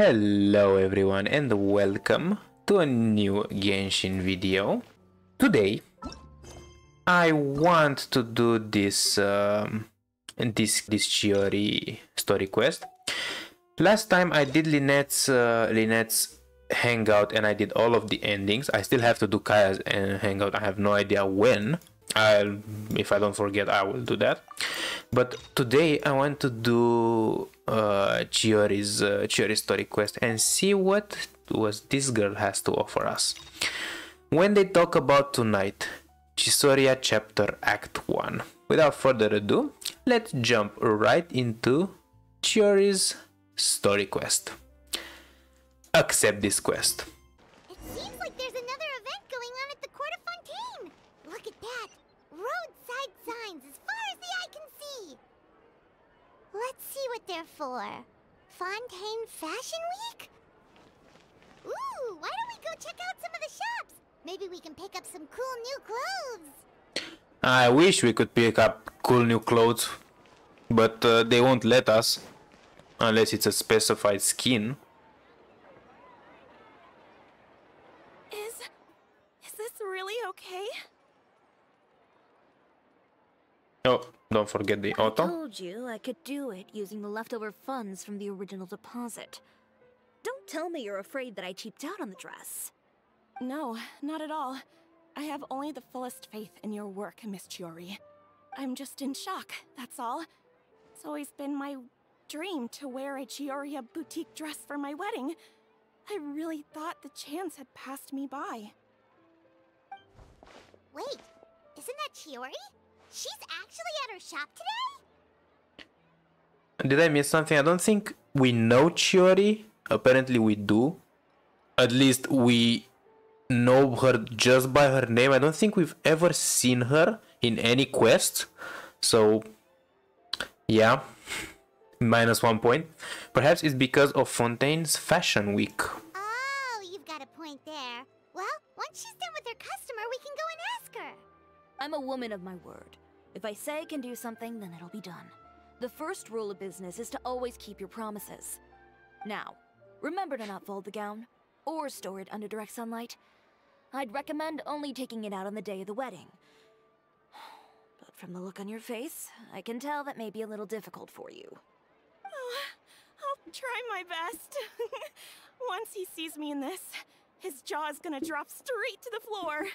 Hello everyone and welcome to a new Genshin video. Today I want to do this this Chiori story quest. Last time I did Lynette's hangout and I did all of the endings. I still have to do Kaya's hangout. I have no idea when. If I don't forget, I will do that. But today I want to do Chiori's story quest and see what this girl has to offer us. When they talk about tonight, Chioria chapter act 1. Without further ado, let's jump right into Chiori's story quest. Accept this quest. It seems like there's another event going on at the Court of Fontaine. Look at that. Roadside signs as far as the eye can see. Let's see what they're for. Fontaine Fashion Week? Ooh, why don't we go check out some of the shops? Maybe we can pick up some cool new clothes. I wish we could pick up cool new clothes, but they won't let us unless it's a specified skin. Is this really okay? Oh, don't forget the auto. I told you I could do it using the leftover funds from the original deposit. Don't tell me you're afraid that I cheaped out on the dress. No, not at all. I have only the fullest faith in your work, Miss Chiori. I'm just in shock, that's all. It's always been my dream to wear a Chioria boutique dress for my wedding. I really thought the chance had passed me by. Wait, isn't that Chiori? She's actually at her shop today? Did I miss something? I don't think we know Chiori. Apparently we do. At least we know her just by her name. I don't think we've ever seen her in any quest. So, yeah. Minus 1 point. Perhaps it's because of Fontaine's Fashion Week. Oh, you've got a point there. Well, once she's done with her customer, we can go and ask her. I'm a woman of my word. If I say I can do something, then it'll be done. The first rule of business is to always keep your promises. Now, remember to not fold the gown, or store it under direct sunlight. I'd recommend only taking it out on the day of the wedding. But from the look on your face, I can tell that may be a little difficult for you. Oh, I'll try my best. Once he sees me in this, his jaw is gonna drop straight to the floor.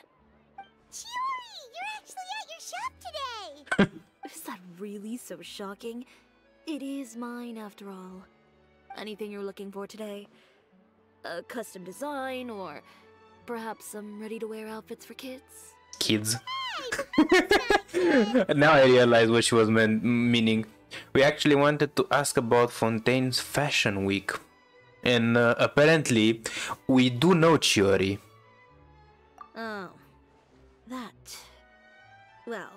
Chiori, you're actually at your shop today! Is that really so shocking? It is mine, after all. Anything you're looking for today? A custom design, or perhaps some ready-to-wear outfits for kids? Kids. Now I realize what she was meaning. We actually wanted to ask about Fontaine's Fashion Week. And apparently, we do know Chiori. Oh. That... Well,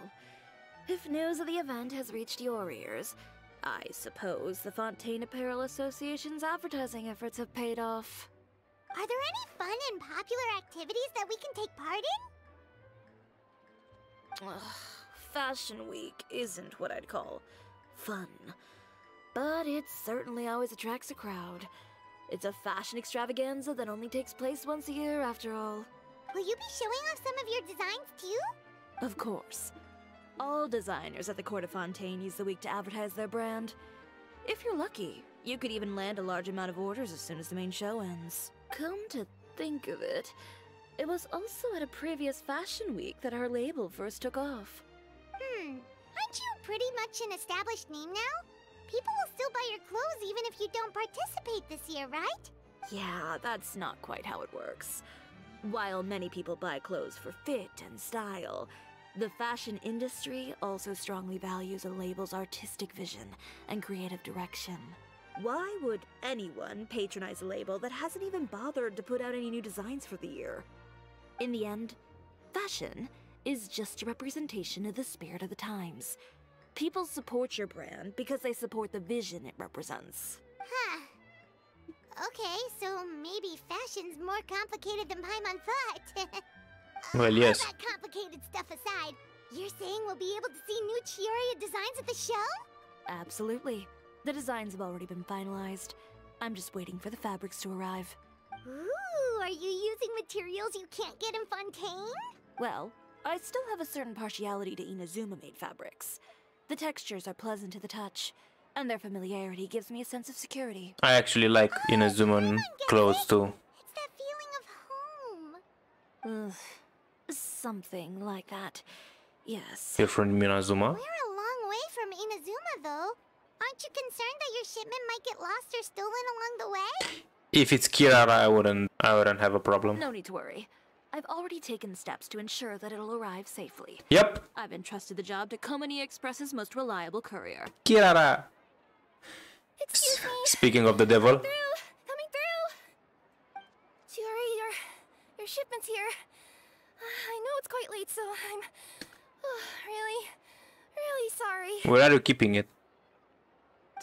if news of the event has reached your ears, I suppose the Fontaine Apparel Association's advertising efforts have paid off. Are there any fun and popular activities that we can take part in? Ugh, Fashion Week isn't what I'd call fun, but it certainly always attracts a crowd. It's a fashion extravaganza that only takes place once a year, after all. Will you be showing off some of your designs too? Of course. All designers at the Court of Fontaine use the week to advertise their brand. If you're lucky, you could even land a large amount of orders as soon as the main show ends. Come to think of it, it was also at a previous Fashion Week that our label first took off. Aren't you pretty much an established name now? People will still buy your clothes even if you don't participate this year, right? Yeah, that's not quite how it works. While many people buy clothes for fit and style, the fashion industry also strongly values a label's artistic vision and creative direction. Why would anyone patronize a label that hasn't even bothered to put out any new designs for the year? In the end, fashion is just a representation of the spirit of the times. People support your brand because they support the vision it represents. Huh. Okay, so maybe fashion's more complicated than Paimon thought. Well, yes. All that complicated stuff aside, you're saying we'll be able to see new Chioria designs at the show? Absolutely. The designs have already been finalized. I'm just waiting for the fabrics to arrive. Ooh, are you using materials you can't get in Fontaine? Well, I still have a certain partiality to Inazuma-made fabrics. The textures are pleasant to the touch, and their familiarity gives me a sense of security. I actually like Inazuma clothes too. It's that feeling of home. Something like that. Yes. You're from Inazuma? We're a long way from Inazuma though. Aren't you concerned that your shipment might get lost or stolen along the way? If it's Kirara, I wouldn't have a problem. No need to worry. I've already taken steps to ensure that it'll arrive safely. Yep. I've entrusted the job to Komani Express's most reliable courier. Kirara. Excuse me. Speaking of the devil. Coming through. Chiori, your shipment's here. I know it's quite late, so I'm really sorry. Where are you keeping it?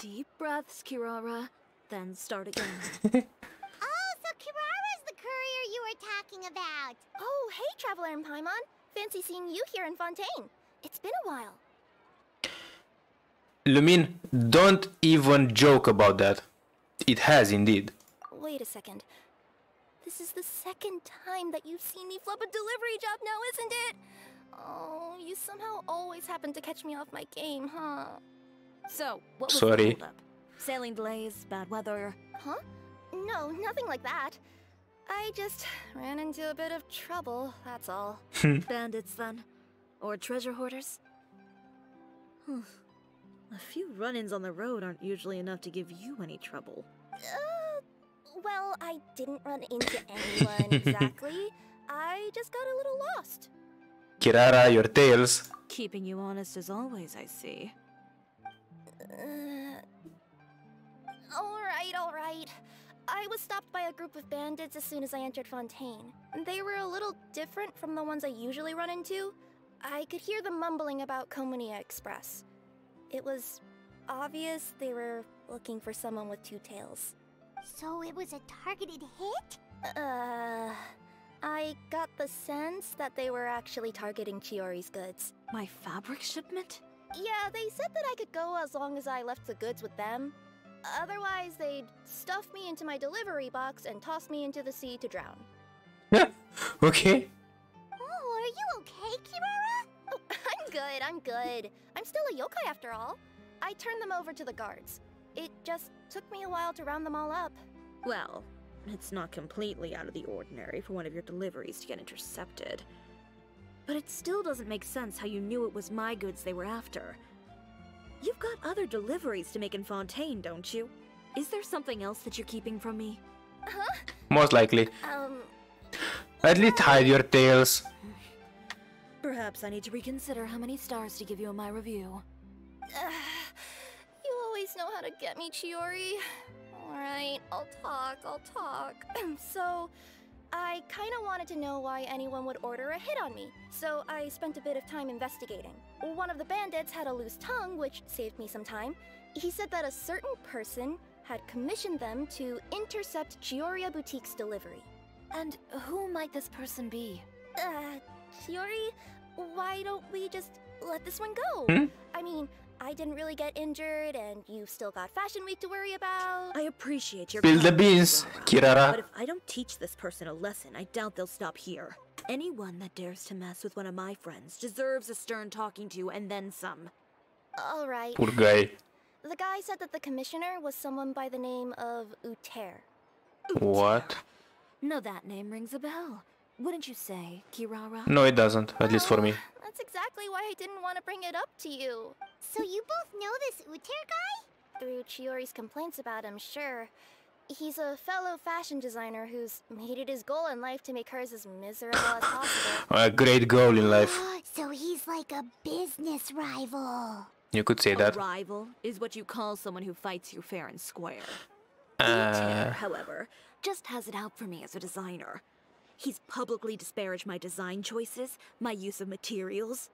Deep breaths, Kirara, then start again. Oh, so Kirara's the courier you were talking about. Oh, hey, Traveler in Paimon. Fancy seeing you here in Fontaine. It's been a while. Lumine, don't even joke about that. It has indeed. Wait a second. This is the second time that you've seen me flub a delivery job now, isn't it? Oh, you somehow always happen to catch me off my game, huh? So, what was the holdup? Sailing delays, bad weather? Huh? No, nothing like that. I just ran into a bit of trouble, that's all. Bandits, then? Or treasure hoarders? A few run-ins on the road aren't usually enough to give you any trouble. Well, I didn't run into anyone exactly. I just got a little lost. Kirara, your tales. Keeping you honest as always, I see. All right. I was stopped by a group of bandits as soon as I entered Fontaine. They were a little different from the ones I usually run into. I could hear them mumbling about Komani Express. It was obvious they were looking for someone with two tails. So it was a targeted hit? I got the sense that they were actually targeting Chiori's goods. My fabric shipment? Yeah, they said that I could go as long as I left the goods with them. Otherwise, they'd stuff me into my delivery box and toss me into the sea to drown. Yeah, okay. Oh, are you okay, Kirara? Oh, I'm good. I'm still a yokai after all. I turned them over to the guards. It just took me a while to round them all up. Well, it's not completely out of the ordinary for one of your deliveries to get intercepted. But it still doesn't make sense how you knew it was my goods they were after. You've got other deliveries to make in Fontaine, don't you? Is there something else that you're keeping from me? Huh? Most likely. At least hide your tails. Perhaps I need to reconsider how many stars to give you in my review. Know how to get me, Chiori. Alright, I'll talk. So, I kinda wanted to know why anyone would order a hit on me, so I spent a bit of time investigating. One of the bandits had a loose tongue, which saved me some time. He said that a certain person had commissioned them to intercept Chioria Boutique's delivery. And who might this person be? Chiori, why don't we just let this one go? I mean, I didn't really get injured, and you've still got Fashion Week to worry about. I appreciate your Spill the beans, Kirara. But if I don't teach this person a lesson, I doubt they'll stop here. Anyone that dares to mess with one of my friends deserves a stern talking to, and then some. All right. Poor guy. The guy said that the commissioner was someone by the name of Uther. What? No, that name rings a bell. Wouldn't you say, Kirara? No, it doesn't. At least for me. That's exactly why I didn't want to bring it up to you. So you both know this Uther guy? Through Chiori's complaints about him, sure. He's a fellow fashion designer who's made it his goal in life to make hers as miserable as possible. A great goal in life. So he's like a business rival. You could say that. A rival is what you call someone who fights you fair and square. Uther, however, just has it out for me as a designer. He's publicly disparaged my design choices, my use of materials.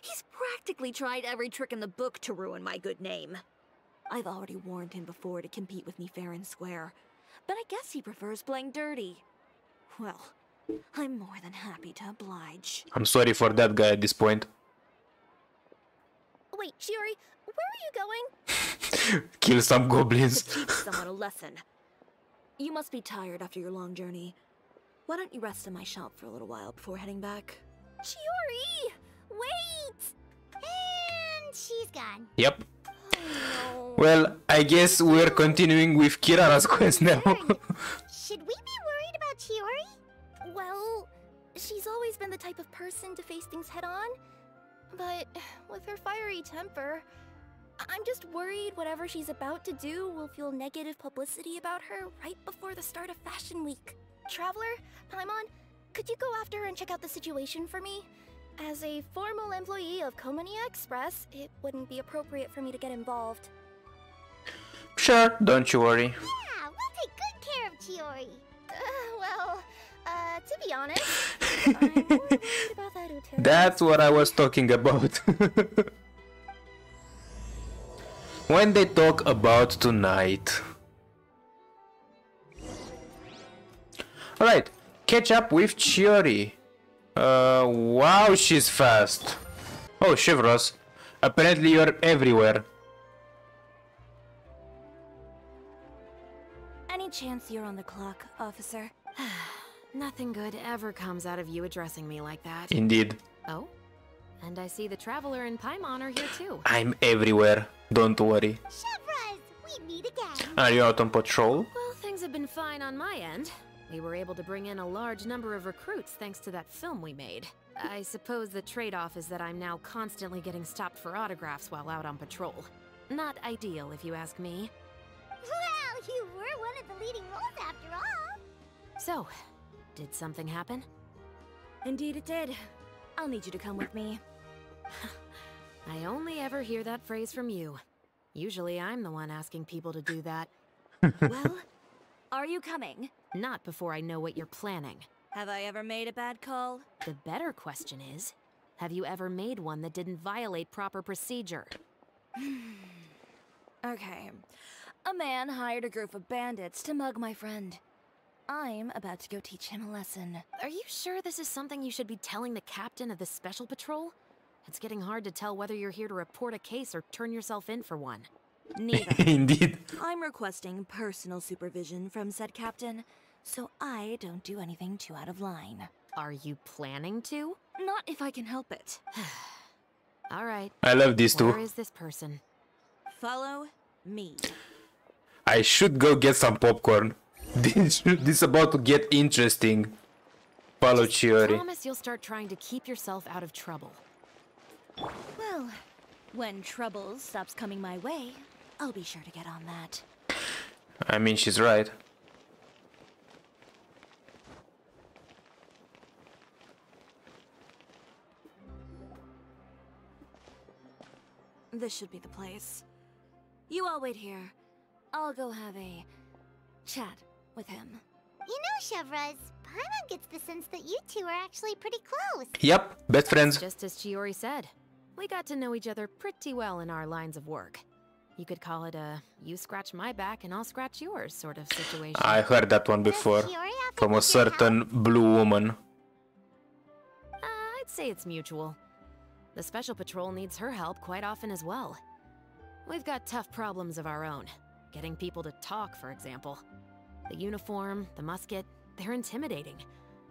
He's practically tried every trick in the book to ruin my good name. I've already warned him before to compete with me fair and square, but I guess he prefers playing dirty. Well, I'm more than happy to oblige. I'm sorry for that guy at this point. Wait, Chiori, where are you going? Kill some goblins. Teach someone a lesson. You must be tired after your long journey. Why don't you rest in my shop for a little while before heading back? Chiori! Wait! And she's gone. Yep. Oh. Well, I guess we're continuing with Kirara's quest now. Should we be worried about Chiori? Well, she's always been the type of person to face things head on. But with her fiery temper, I'm just worried whatever she's about to do will fuel negative publicity about her right before the start of Fashion Week. Traveler, Paimon, could you go after her and check out the situation for me? As a formal employee of Komani Express, it wouldn't be appropriate for me to get involved. Sure, don't you worry. Yeah, we'll take good care of Chiori. To be honest, I'm more worried about that Uther. That's what I was talking about. When they talk about tonight. Alright, catch up with Chiori. Wow, she's fast. Oh, Chevreuse. Apparently you're everywhere. Any chance you're on the clock, officer? Nothing good ever comes out of you addressing me like that. Indeed. Oh, and I see the Traveler and Paimon are here too. I'm everywhere. Don't worry. Chevreuse, we meet again. Are you out on patrol? Well, things have been fine on my end. We were able to bring in a large number of recruits thanks to that film we made. I suppose the trade-off is that I'm now constantly getting stopped for autographs while out on patrol. Not ideal, if you ask me. Well, you were one of the leading roles after all. So, did something happen? Indeed it did. I'll need you to come with me. I only ever hear that phrase from you. Usually I'm the one asking people to do that. Well, are you coming? Not before I know what you're planning. Have I ever made a bad call? The better question is, have you ever made one that didn't violate proper procedure? Okay. A man hired a group of bandits to mug my friend. I'm about to go teach him a lesson. Are you sure this is something you should be telling the captain of the special patrol? It's getting hard to tell whether you're here to report a case or turn yourself in for one. Neither. Indeed. I'm requesting personal supervision from said captain, so I don't do anything too out of line. Are you planning to? Not if I can help it. All right. I love these two. Where is this person? Follow me. I should go get some popcorn. This is about to get interesting. Follow Chiori. I promise you'll start trying to keep yourself out of trouble. Well, when trouble stops coming my way, I'll be sure to get on that. I mean, she's right. This should be the place. You all wait here. I'll go have a chat with him. You know, Chevreuse, Paimon gets the sense that you two are actually pretty close. Yep, best friends. Just as Chiori said, we got to know each other pretty well in our lines of work. You could call it a "you scratch my back and I'll scratch yours" sort of situation. I heard that one before from a certain blue woman. I'd say it's mutual. The special patrol needs her help quite often as well. We've got tough problems of our own. Getting people to talk, for example. The uniform, the musket, they're intimidating.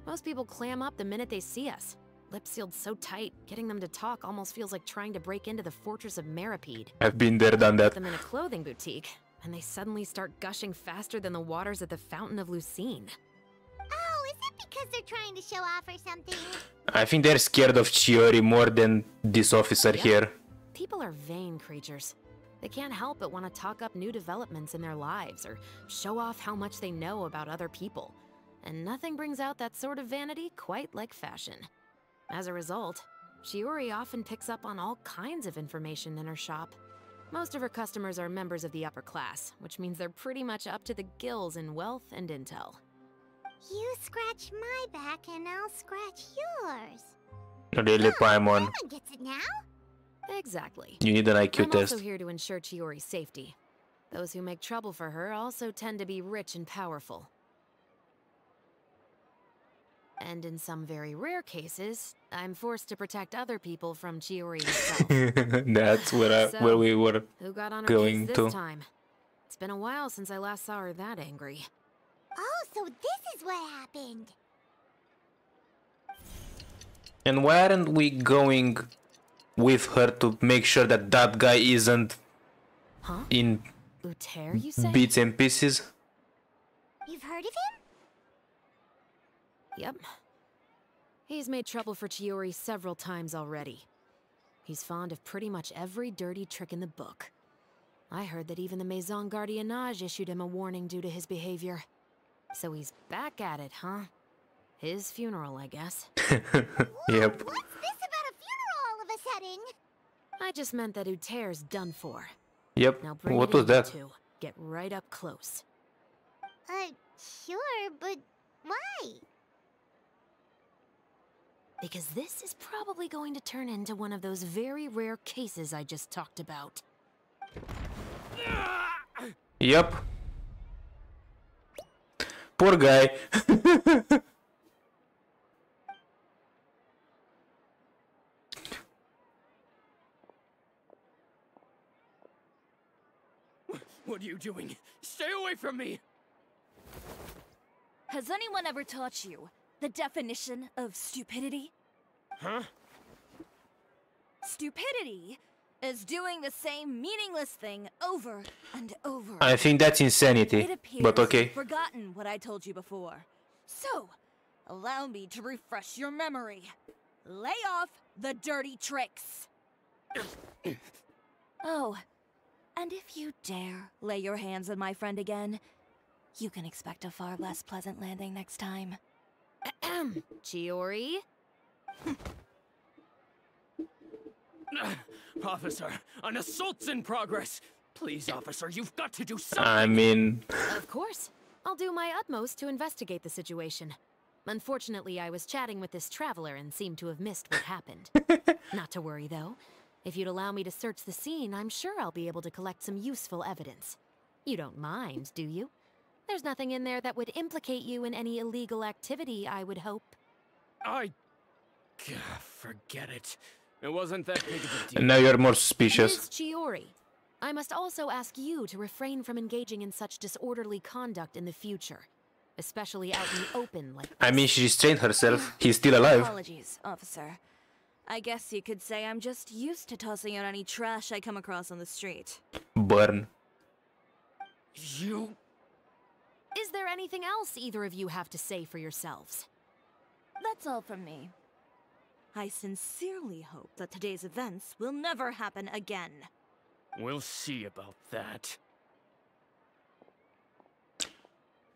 Most people clam up the minute they see us. Lips sealed so tight, getting them to talk almost feels like trying to break into the Fortress of Meropide. I've been there, done that. Put them in a clothing boutique, and they suddenly start gushing faster than the waters at the Fountain of Lucine. Oh, is it because they're trying to show off or something? I think they're scared of Chiori more than this officer here. People are vain creatures. They can't help but want to talk up new developments in their lives or show off how much they know about other people. And nothing brings out that sort of vanity quite like fashion. As a result, Chiori often picks up on all kinds of information in her shop. Most of her customers are members of the upper class, which means they're pretty much up to the gills in wealth and intel. You scratch my back and I'll scratch yours. Really, Paimon. Paimon gets it now? Exactly. You need an IQ test. I'm also here to ensure Chiori's safety. Those who make trouble for her also tend to be rich and powerful. And in some very rare cases, I'm forced to protect other people from Chiori itself. That's what where we were going to. Time? It's been a while since I last saw her that angry. Oh, so this is what happened. And why aren't we going with her to make sure that that guy isn't in Uther, you say? Bits and pieces? You've heard of him? Yep. He's made trouble for Chiori several times already. He's fond of pretty much every dirty trick in the book. I heard that even the Maison Gardiennage issued him a warning due to his behavior. So he's back at it, huh? His funeral, I guess. Yep. Whoa, what's this about a funeral all of a sudden? I just meant that Uther's done for. Yep. Now bring what was that? Two. Get right up close. Sure, but why? Because this is probably going to turn into one of those very rare cases I just talked about. Yep. Poor guy. What are you doing? Stay away from me! Has anyone ever taught you the definition of stupidity? Huh? Stupidity is doing the same meaningless thing over and over. I think that's insanity. It appears but okay. You've forgotten what I told you before. So, allow me to refresh your memory. Lay off the dirty tricks. Oh, and if you dare lay your hands on my friend again, you can expect a far less pleasant landing next time. Chiori? Officer, an assault's in progress. Please, officer, you've got to do something. I mean... Of course. I'll do my utmost to investigate the situation. Unfortunately, I was chatting with this traveler and seemed to have missed what happened. Not to worry, though. If you'd allow me to search the scene, I'm sure I'll be able to collect some useful evidence. You don't mind, do you? There's nothing in there that would implicate you in any illegal activity, I would hope. Forget it. It wasn't that big of a deal. Now you're more suspicious. Ms. Chiori, I must also ask you to refrain from engaging in such disorderly conduct in the future. Especially out in the open like this. I mean, she restrained herself. He's still alive. Apologies, officer. I guess you could say I'm just used to tossing out any trash I come across on the street. Burn. You... Is there anything else either of you have to say for yourselves? That's all from me. I sincerely hope that today's events will never happen again. We'll see about that.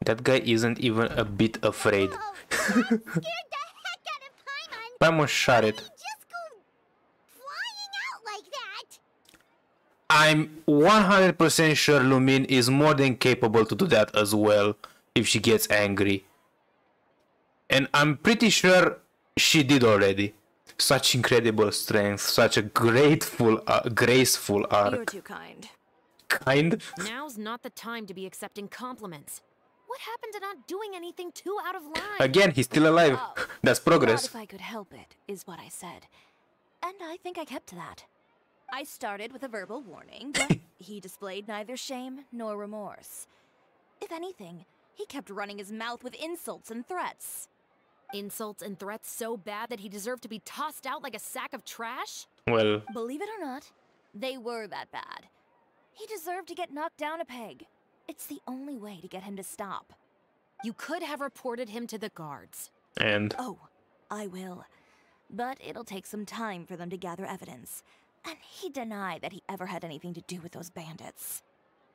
That guy isn't even a bit afraid. Oh, scared the heck out of Paimon. Paimon shot it. Just go flying out like that. I'm 100% sure Lumine is more than capable to do that as well if she gets angry. And I'm pretty sure she did already. Such incredible strength, such a graceful arc. You're too kind. Kind? Now's not the time to be accepting compliments. What happened to not doing anything too out of line? Again, he's still alive. Oh, that's progress. If I could help it, is what I said. And I think I kept to that. I started with a verbal warning, but he displayed neither shame nor remorse. If anything, he kept running his mouth with insults and threats. Insults and threats so bad that he deserved to be tossed out like a sack of trash? Well... Believe it or not, they were that bad. He deserved to get knocked down a peg. It's the only way to get him to stop. You could have reported him to the guards. And? Oh, I will. But it'll take some time for them to gather evidence. And he denied that he ever had anything to do with those bandits.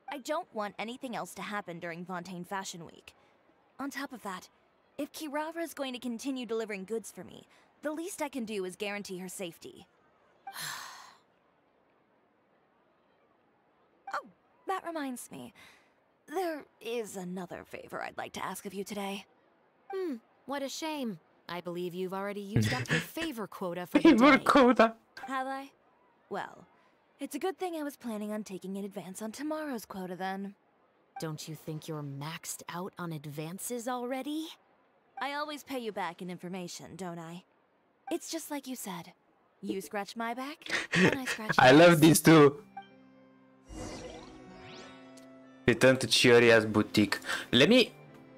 I don't want anything else to happen during Fontaine Fashion Week. On top of that, if Kirara is going to continue delivering goods for me, the least I can do is guarantee her safety. Oh, that reminds me. There is another favor I'd like to ask of you today. What a shame. I believe you've already used up your favor quota for today. Favor quota? Have I? Well, it's a good thing I was planning on taking an advance on tomorrow's quota, then. Don't you think you're maxed out on advances already? I always pay you back in information, don't I? It's just like you said. You scratch my back, and I scratch yours. I love these two. Return to Chioria's boutique. Let me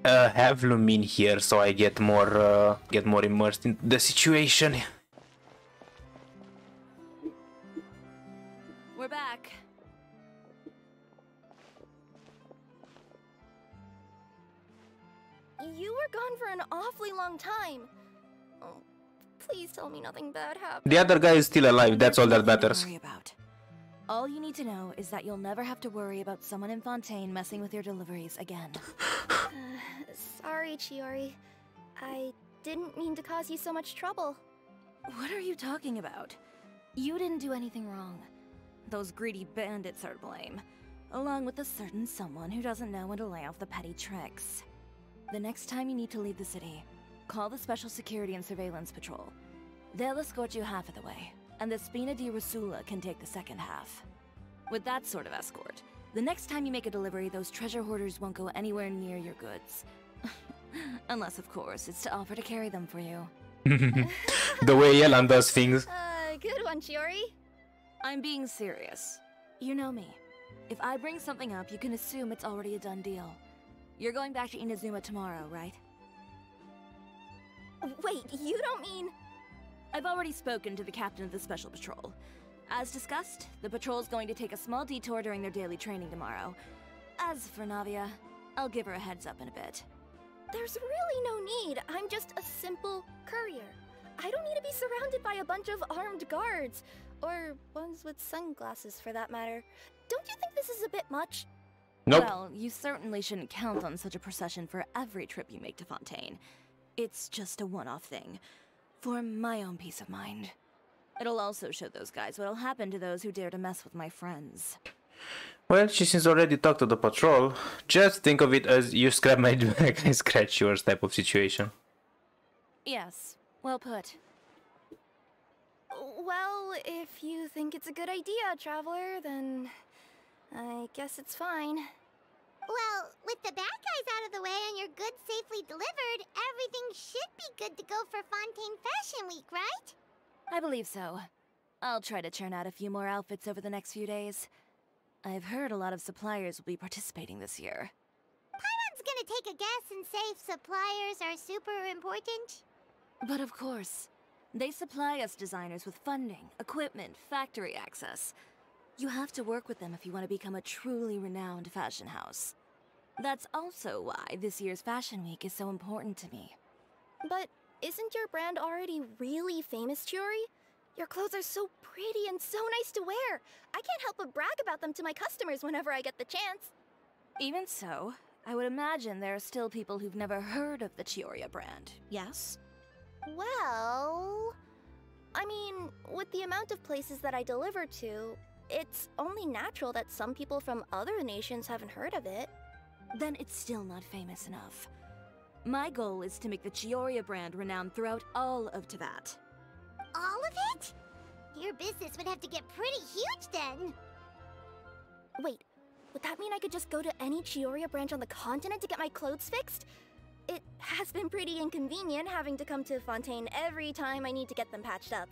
have Lumine here so I get more immersed in the situation. We're back. You were gone for an awfully long time. Oh, please tell me nothing bad happened. The other guy is still alive. That's all that matters. All you need to know is that you'll never have to worry about someone in Fontaine messing with your deliveries again. Sorry, Chiori. I didn't mean to cause you so much trouble. What are you talking about? You didn't do anything wrong. Those greedy bandits are to blame, along with a certain someone who doesn't know when to lay off the petty tricks. The next time you need to leave the city, call the Special Security and Surveillance Patrol. They'll escort you half of the way. And the Spina di Rosula can take the second half. With that sort of escort, the next time you make a delivery, those treasure hoarders won't go anywhere near your goods. Unless, of course, it's to offer to carry them for you. The way Yelan does things. Good one, Chiori. I'm being serious. You know me. If I bring something up, you can assume it's already a done deal. You're going back to Inazuma tomorrow, right? Wait, you don't mean... I've already spoken to the captain of the Special Patrol. As discussed, the patrol's going to take a small detour during their daily training tomorrow. As for Navia, I'll give her a heads up in a bit. There's really no need. I'm just a simple courier. I don't need to be surrounded by a bunch of armed guards. Or ones with sunglasses, for that matter. Don't you think this is a bit much? Nope. Well, you certainly shouldn't count on such a procession for every trip you make to Fontaine. It's just a one-off thing. For my own peace of mind. It'll also show those guys what'll happen to those who dare to mess with my friends. Well, she since already talked to the patrol. Just think of it as you scrap my back, I scratch yours type of situation. Yes, well put. Well, if you think it's a good idea, traveler, then I guess it's fine. Well, with the bad guys out of the way and your goods safely delivered, everything should be good to go for Fontaine Fashion Week, right? I believe so. I'll try to churn out a few more outfits over the next few days. I've heard a lot of suppliers will be participating this year. Paimon's gonna take a guess and say if suppliers are super important. But of course. They supply us designers with funding, equipment, factory access. You have to work with them if you want to become a truly renowned fashion house. That's also why this year's Fashion Week is so important to me. But isn't your brand already really famous, Chiori? Your clothes are so pretty and so nice to wear. I can't help but brag about them to my customers whenever I get the chance. Even so, I would imagine there are still people who've never heard of the Chioria brand, yes? Well... I mean, with the amount of places that I deliver to... It's only natural that some people from other nations haven't heard of it. Then it's still not famous enough. My goal is to make the Chioria brand renowned throughout all of Teyvat. All of it? Your business would have to get pretty huge then. Wait, would that mean I could just go to any Chioria branch on the continent to get my clothes fixed? It has been pretty inconvenient having to come to Fontaine every time I need to get them patched up.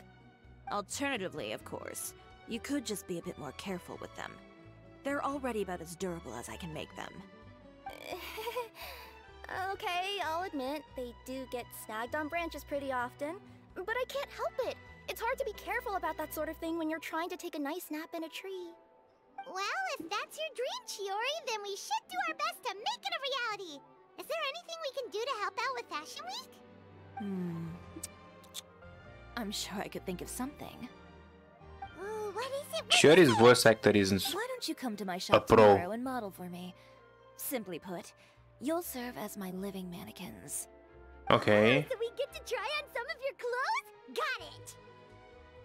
Alternatively, of course. You could just be a bit more careful with them. They're already about as durable as I can make them. Okay, I'll admit, they do get snagged on branches pretty often. But I can't help it. It's hard to be careful about that sort of thing when you're trying to take a nice nap in a tree. Well, if that's your dream, Chiori, then we should do our best to make it a reality. Is there anything we can do to help out with Fashion Week? I'm sure I could think of something. Chiori's voice actor isn't. Why don't you come to my shop tomorrow and model for me? Simply put, you'll serve as my living mannequins. Okay. So we get to try on some of your clothes? Got it!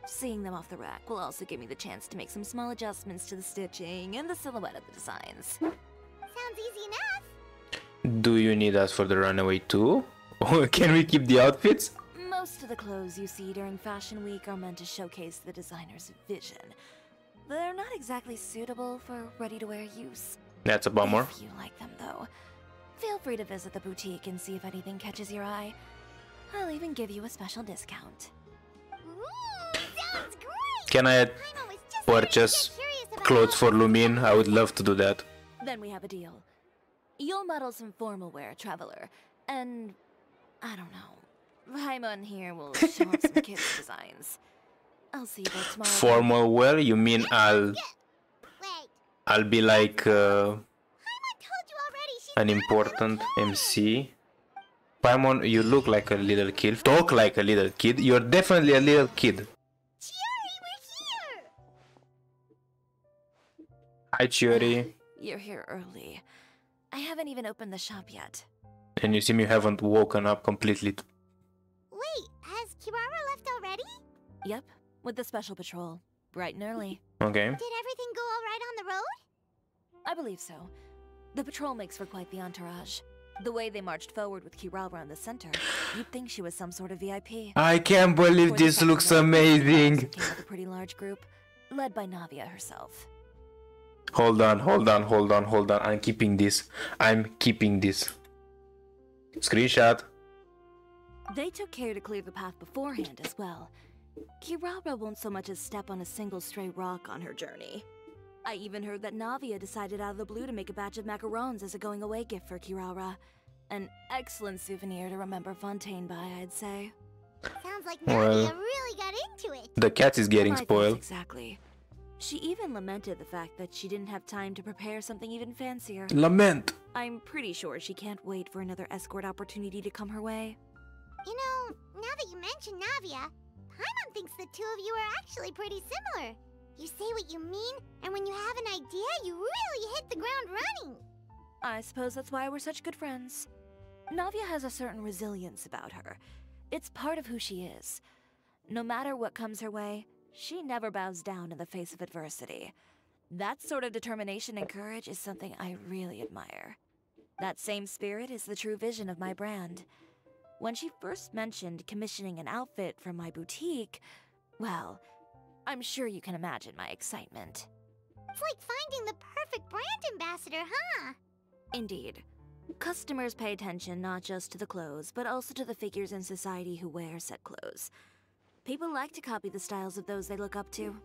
Seeing them off the rack will also give me the chance to make some small adjustments to the stitching and the silhouette of the designs. Sounds easy enough. Do you need us for the runaway too? Or can we keep the outfits? Most of the clothes you see during Fashion Week are meant to showcase the designer's vision. They're not exactly suitable for ready-to-wear use. That's a bummer. If you like them, though, Feel free to visit the boutique and see if anything catches your eye. I'll even give you a special discount. Ooh, sounds great! Can I purchase clothes for Lumine? I would love to do that. Then we have a deal. You'll model some formal wear, Traveler, and I don't know. Paimon here will show off some kids' designs. I'll see you both tomorrow. Formal wear? You mean I'll be like an important MC? Paimon, you look like a little kid. Talk like a little kid. You're definitely a little kid. Chiori, we're here! Hi, Chiori. You're here early. I haven't even opened the shop yet. And you seem you haven't woken up completely. Wait, has Kirara left already? Yep, with the special patrol. Bright and early. Okay. Did everything go all right on the road? I believe so. The patrol makes for quite the entourage. The way they marched forward with Kirara in the center, you'd think she was some sort of VIP. I can't believe this looks amazing. A pretty large group, led by Navia herself. Hold on. I'm keeping this. Screenshot. They took care to clear the path beforehand as well. Kirara won't so much as step on a single stray rock on her journey. I even heard that Navia decided out of the blue to make a batch of macarons as a going away gift for Kirara. An excellent souvenir to remember Fontaine by, I'd say. Sounds like Navia really got into it. The cat is getting spoiled. Exactly. She even lamented the fact that she didn't have time to prepare something even fancier. Lament! I'm pretty sure she can't wait for another escort opportunity to come her way. You know, now that you mention Navia, Paimon thinks the two of you are actually pretty similar. You say what you mean, and when you have an idea, you really hit the ground running. I suppose that's why we're such good friends. Navia has a certain resilience about her. It's part of who she is. No matter what comes her way, she never bows down in the face of adversity. That sort of determination and courage is something I really admire. That same spirit is the true vision of my brand. When she first mentioned commissioning an outfit from my boutique, well, I'm sure you can imagine my excitement. It's like finding the perfect brand ambassador, huh? Indeed. Customers pay attention not just to the clothes, but also to the figures in society who wear said clothes. People like to copy the styles of those they look up to.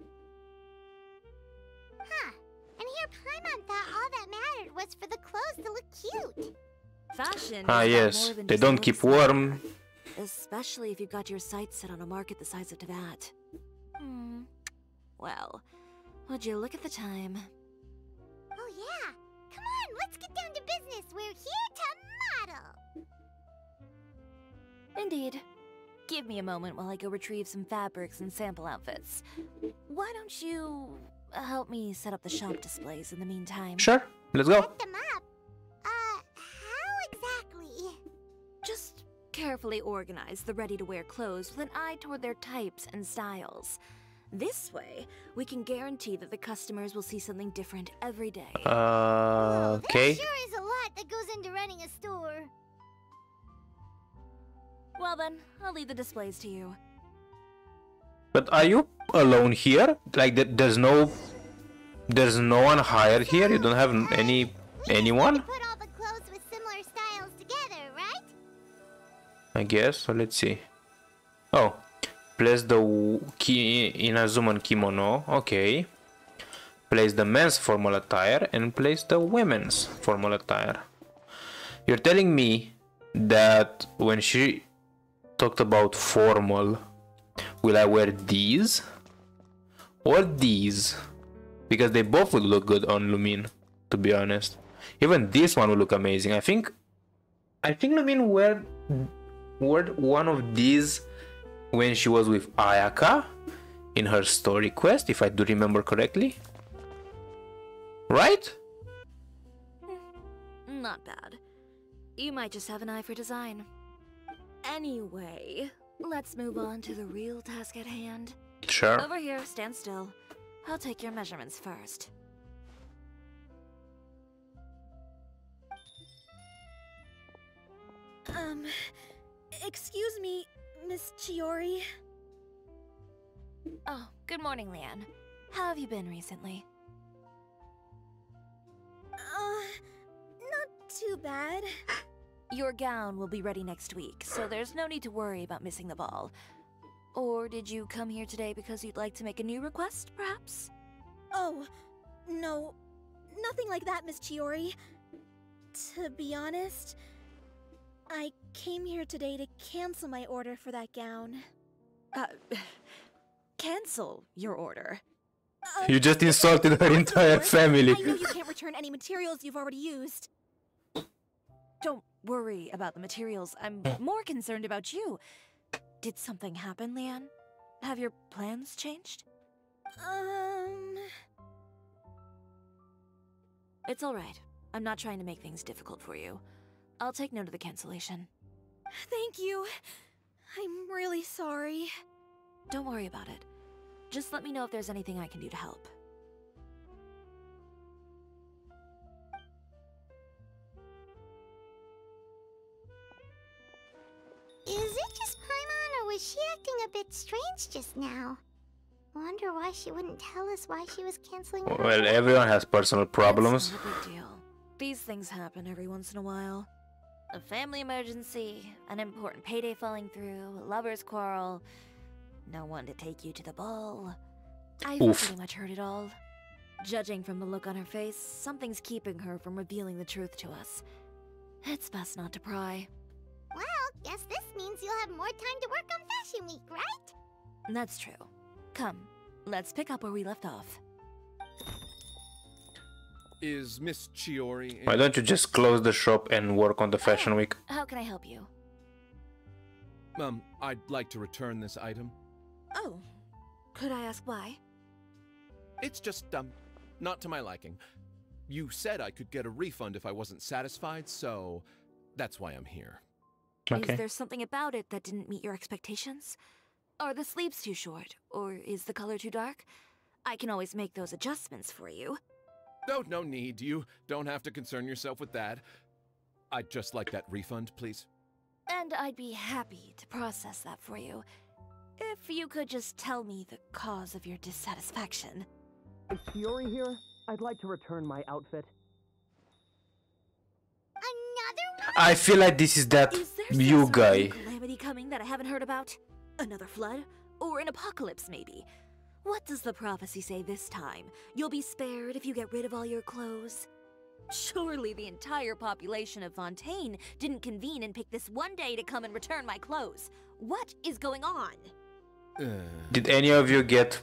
Huh. And here Paimon thought all that mattered was for the clothes to look cute. Fashion. Ah yes, they don't keep warm. Especially if you've got your sights set on a market the size of Teyvat. Hmm. Well, would you look at the time? Oh yeah. Come on, let's get down to business. We're here to model. Indeed. Give me a moment while I go retrieve some fabrics and sample outfits. Why don't you help me set up the shop displays in the meantime? Sure, let's go. Set them up? How exactly? Just carefully organize the ready-to-wear clothes with an eye toward their types and styles. This way, we can guarantee that the customers will see something different every day. Okay. There sure is a lot that goes into running a store. Well then, I'll leave the displays to you. But are you alone here? Like, there's no one hired here? You don't have anyone? We put all the clothes with similar styles together, right? I guess, so let's see. Oh, place the Inazuma kimono, okay. Place the men's formal attire and place the women's formal attire. You're telling me that when she talked about formal, will I wear these or these? Because they both would look good on Lumine, to be honest. Even this one would look amazing. I think Lumine wore one of these when she was with Ayaka in her story quest, if I do remember correctly. Right? Not bad. You might just have an eye for design. Anyway, let's move on to the real task at hand. Sure. Over here, stand still. I'll take your measurements first. Excuse me, Miss Chiori? Oh, good morning, Leanne. How have you been recently? Not too bad. Your gown will be ready next week, so there's no need to worry about missing the ball. Or did you come here today because you'd like to make a new request, perhaps? Oh, no. Nothing like that, Miss Chiori. To be honest, I came here today to cancel my order for that gown. Cancel your order? You just insulted her entire family. I know you can't return any materials you've already used. Don't worry about the materials. I'm more concerned about you. Did something happen, Leanne? Have your plans changed? It's all right. I'm not trying to make things difficult for you. I'll take note of the cancellation. Thank you. I'm really sorry. Don't worry about it. Just let me know if there's anything I can do to help. Is it just Paimon, or was she acting a bit strange just now? Wonder why she wouldn't tell us why she was canceling. Well, everyone has personal problems. That's not a big deal. These things happen every once in a while. A family emergency, an important payday falling through, a lover's quarrel, no one to take you to the ball. I've pretty much heard it all. Judging from the look on her face, something's keeping her from revealing the truth to us. It's best not to pry. Well, guess this means you'll have more time to work on Fashion Week, right? That's true. Come, let's pick up where we left off. Is Miss Chiori in? Why don't you just close the shop and work on the Fashion Week? How can I help you? I'd like to return this item. Oh, could I ask why? It's just, not to my liking. You said I could get a refund if I wasn't satisfied, so that's why I'm here. Okay. Is there something about it that didn't meet your expectations? Are the sleeves too short, or is the color too dark? I can always make those adjustments for you. No need. You don't have to concern yourself with that. I'd just like that refund, please. And I'd be happy to process that for you, if you could just tell me the cause of your dissatisfaction. Is Chiori here? I'd like to return my outfit. Another one? I feel like this is that you guy. Calamity coming that I haven't heard about? Another flood? Or an apocalypse, maybe? What does the prophecy say this time? You'll be spared if you get rid of all your clothes. Surely the entire population of Fontaine didn't convene and pick this one day to come and return my clothes. What is going on? Did any of you get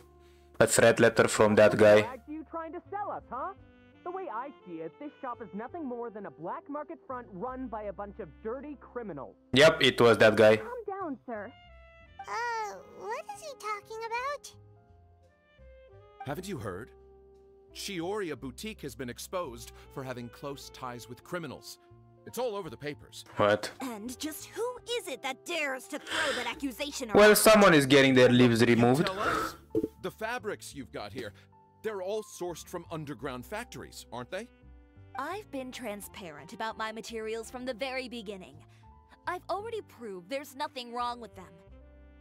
a threat letter from that guy? You trying to sell us, huh? The way I see it, this shop is nothing more than a black market front run by a bunch of dirty criminals. Yep, it was that guy. Calm down, sir. What is he talking about? Haven't you heard? Chioria Boutique has been exposed for having close ties with criminals. It's all over the papers. What? And just who is it that dares to throw that accusation around? Well, someone is getting their leaves removed. Tell us, the fabrics you've got here, they're all sourced from underground factories, aren't they? I've been transparent about my materials from the very beginning. I've already proved there's nothing wrong with them.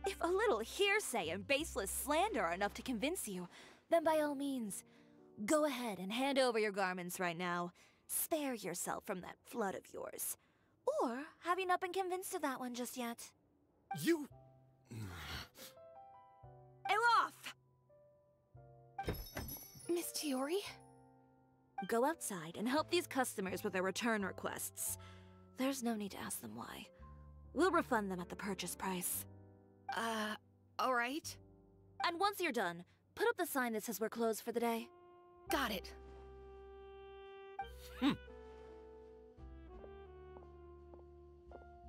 If a little hearsay and baseless slander are enough to convince you, then by all means, go ahead and hand over your garments right now. Spare yourself from that flood of yours. Or have you not been convinced of that one just yet? You... Alof! Miss Chiori? Go outside and help these customers with their return requests. There's no need to ask them why. We'll refund them at the purchase price. Alright. And once you're done, put up the sign that says we're closed for the day. Got it.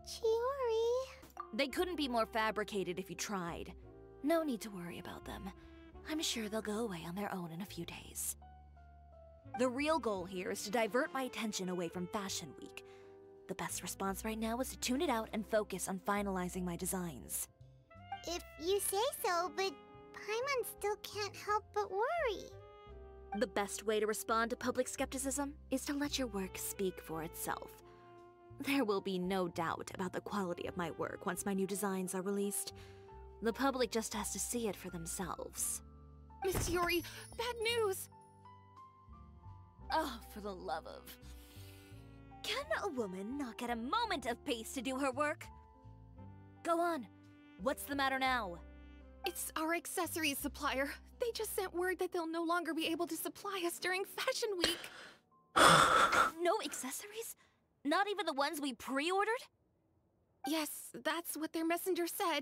Chiori. They couldn't be more fabricated if you tried. No need to worry about them. I'm sure they'll go away on their own in a few days. The real goal here is to divert my attention away from Fashion Week. The best response right now is to tune it out and focus on finalizing my designs. If you say so, but Paimon still can't help but worry. The best way to respond to public skepticism is to let your work speak for itself. There will be no doubt about the quality of my work once my new designs are released. The public just has to see it for themselves. Miss Chiori, bad news! Oh, for the love of... Can a woman not get a moment of peace to do her work? Go on. What's the matter now? It's our accessories supplier. They just sent word that they'll no longer be able to supply us during Fashion Week. No accessories? Not even the ones we pre-ordered? Yes, that's what their messenger said.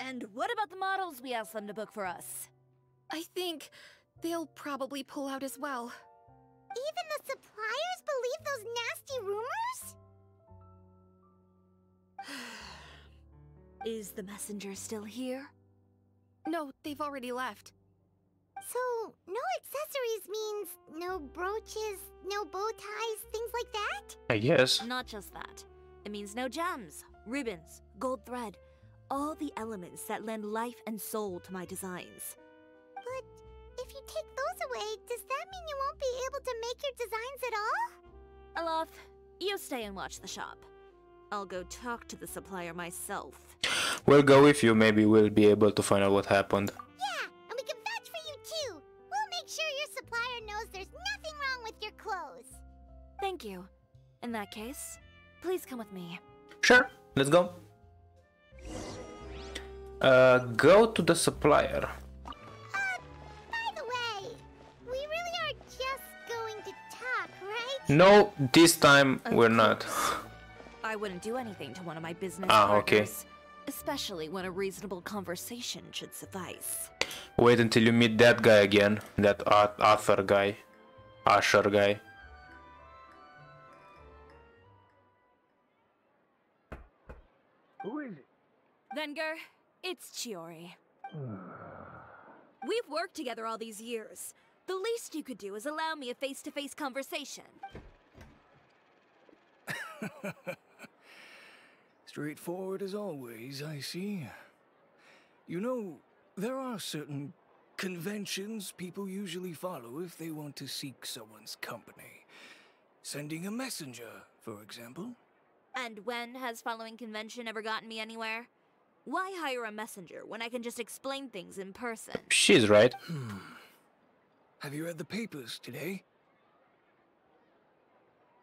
And what about the models we asked them to book for us? I think they'll probably pull out as well. Even the suppliers believe those nasty rumors? Is the messenger still here? No, they've already left. So, no accessories means no brooches, no bow ties, things like that? I guess. Not just that. It means no gems, ribbons, gold thread, all the elements that lend life and soul to my designs. But if you take those away, does that mean you won't be able to make your designs at all? Alof, you stay and watch the shop. I'll go talk to the supplier myself. We'll go with you. Maybe we'll be able to find out what happened. Yeah, and we can vouch for you too. We'll make sure your supplier knows there's nothing wrong with your clothes. Thank you. In that case, please come with me. Sure, let's go. Go to the supplier. By the way, we really are just going to talk, right? No, this time we're not. I wouldn't do anything to one of my business partners. Especially when a reasonable conversation should suffice. Wait until you meet that guy again. That Arthur guy. Usher guy. Who is it? Venger, it's Chiori. We've worked together all these years. The least you could do is allow me a face-to-face conversation. Straightforward as always, I see. You know, there are certain conventions people usually follow if they want to seek someone's company. Sending a messenger, for example. And when has following convention ever gotten me anywhere? Why hire a messenger when I can just explain things in person? She's right. Have you read the papers today?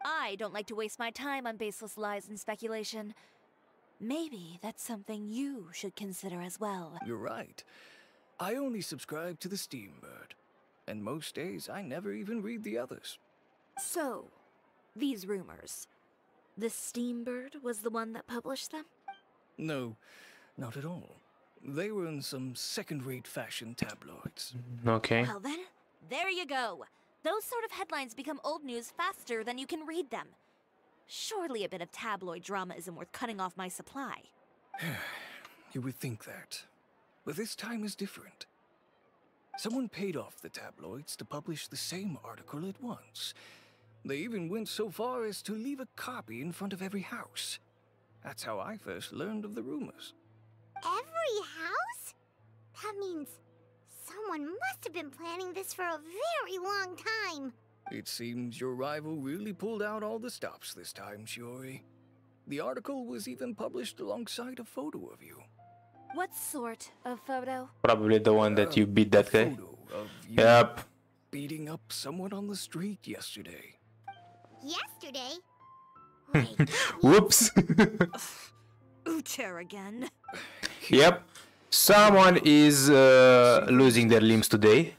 I don't like to waste my time on baseless lies and speculation. Maybe that's something you should consider as well. You're right. I only subscribe to the Steambird, and most days I never even read the others. So, these rumors. The Steambird was the one that published them? No, not at all. They were in some second-rate fashion tabloids. Okay. Well then, there you go. Those sort of headlines become old news faster than you can read them. Surely a bit of tabloid drama isn't worth cutting off my supply. You would think that. But this time is different. Someone paid off the tabloids to publish the same article at once. They even went so far as to leave a copy in front of every house. That's how I first learned of the rumors. Every house? That means... someone must have been planning this for a very long time. It seems your rival really pulled out all the stops this time, Chiori. The article was even published alongside a photo of you. What sort of photo? Probably the one that you beat that guy. Yep. Beating up someone on the street yesterday. Yesterday? Wait, whoops. Uther again. Yep. Someone is losing their limbs today.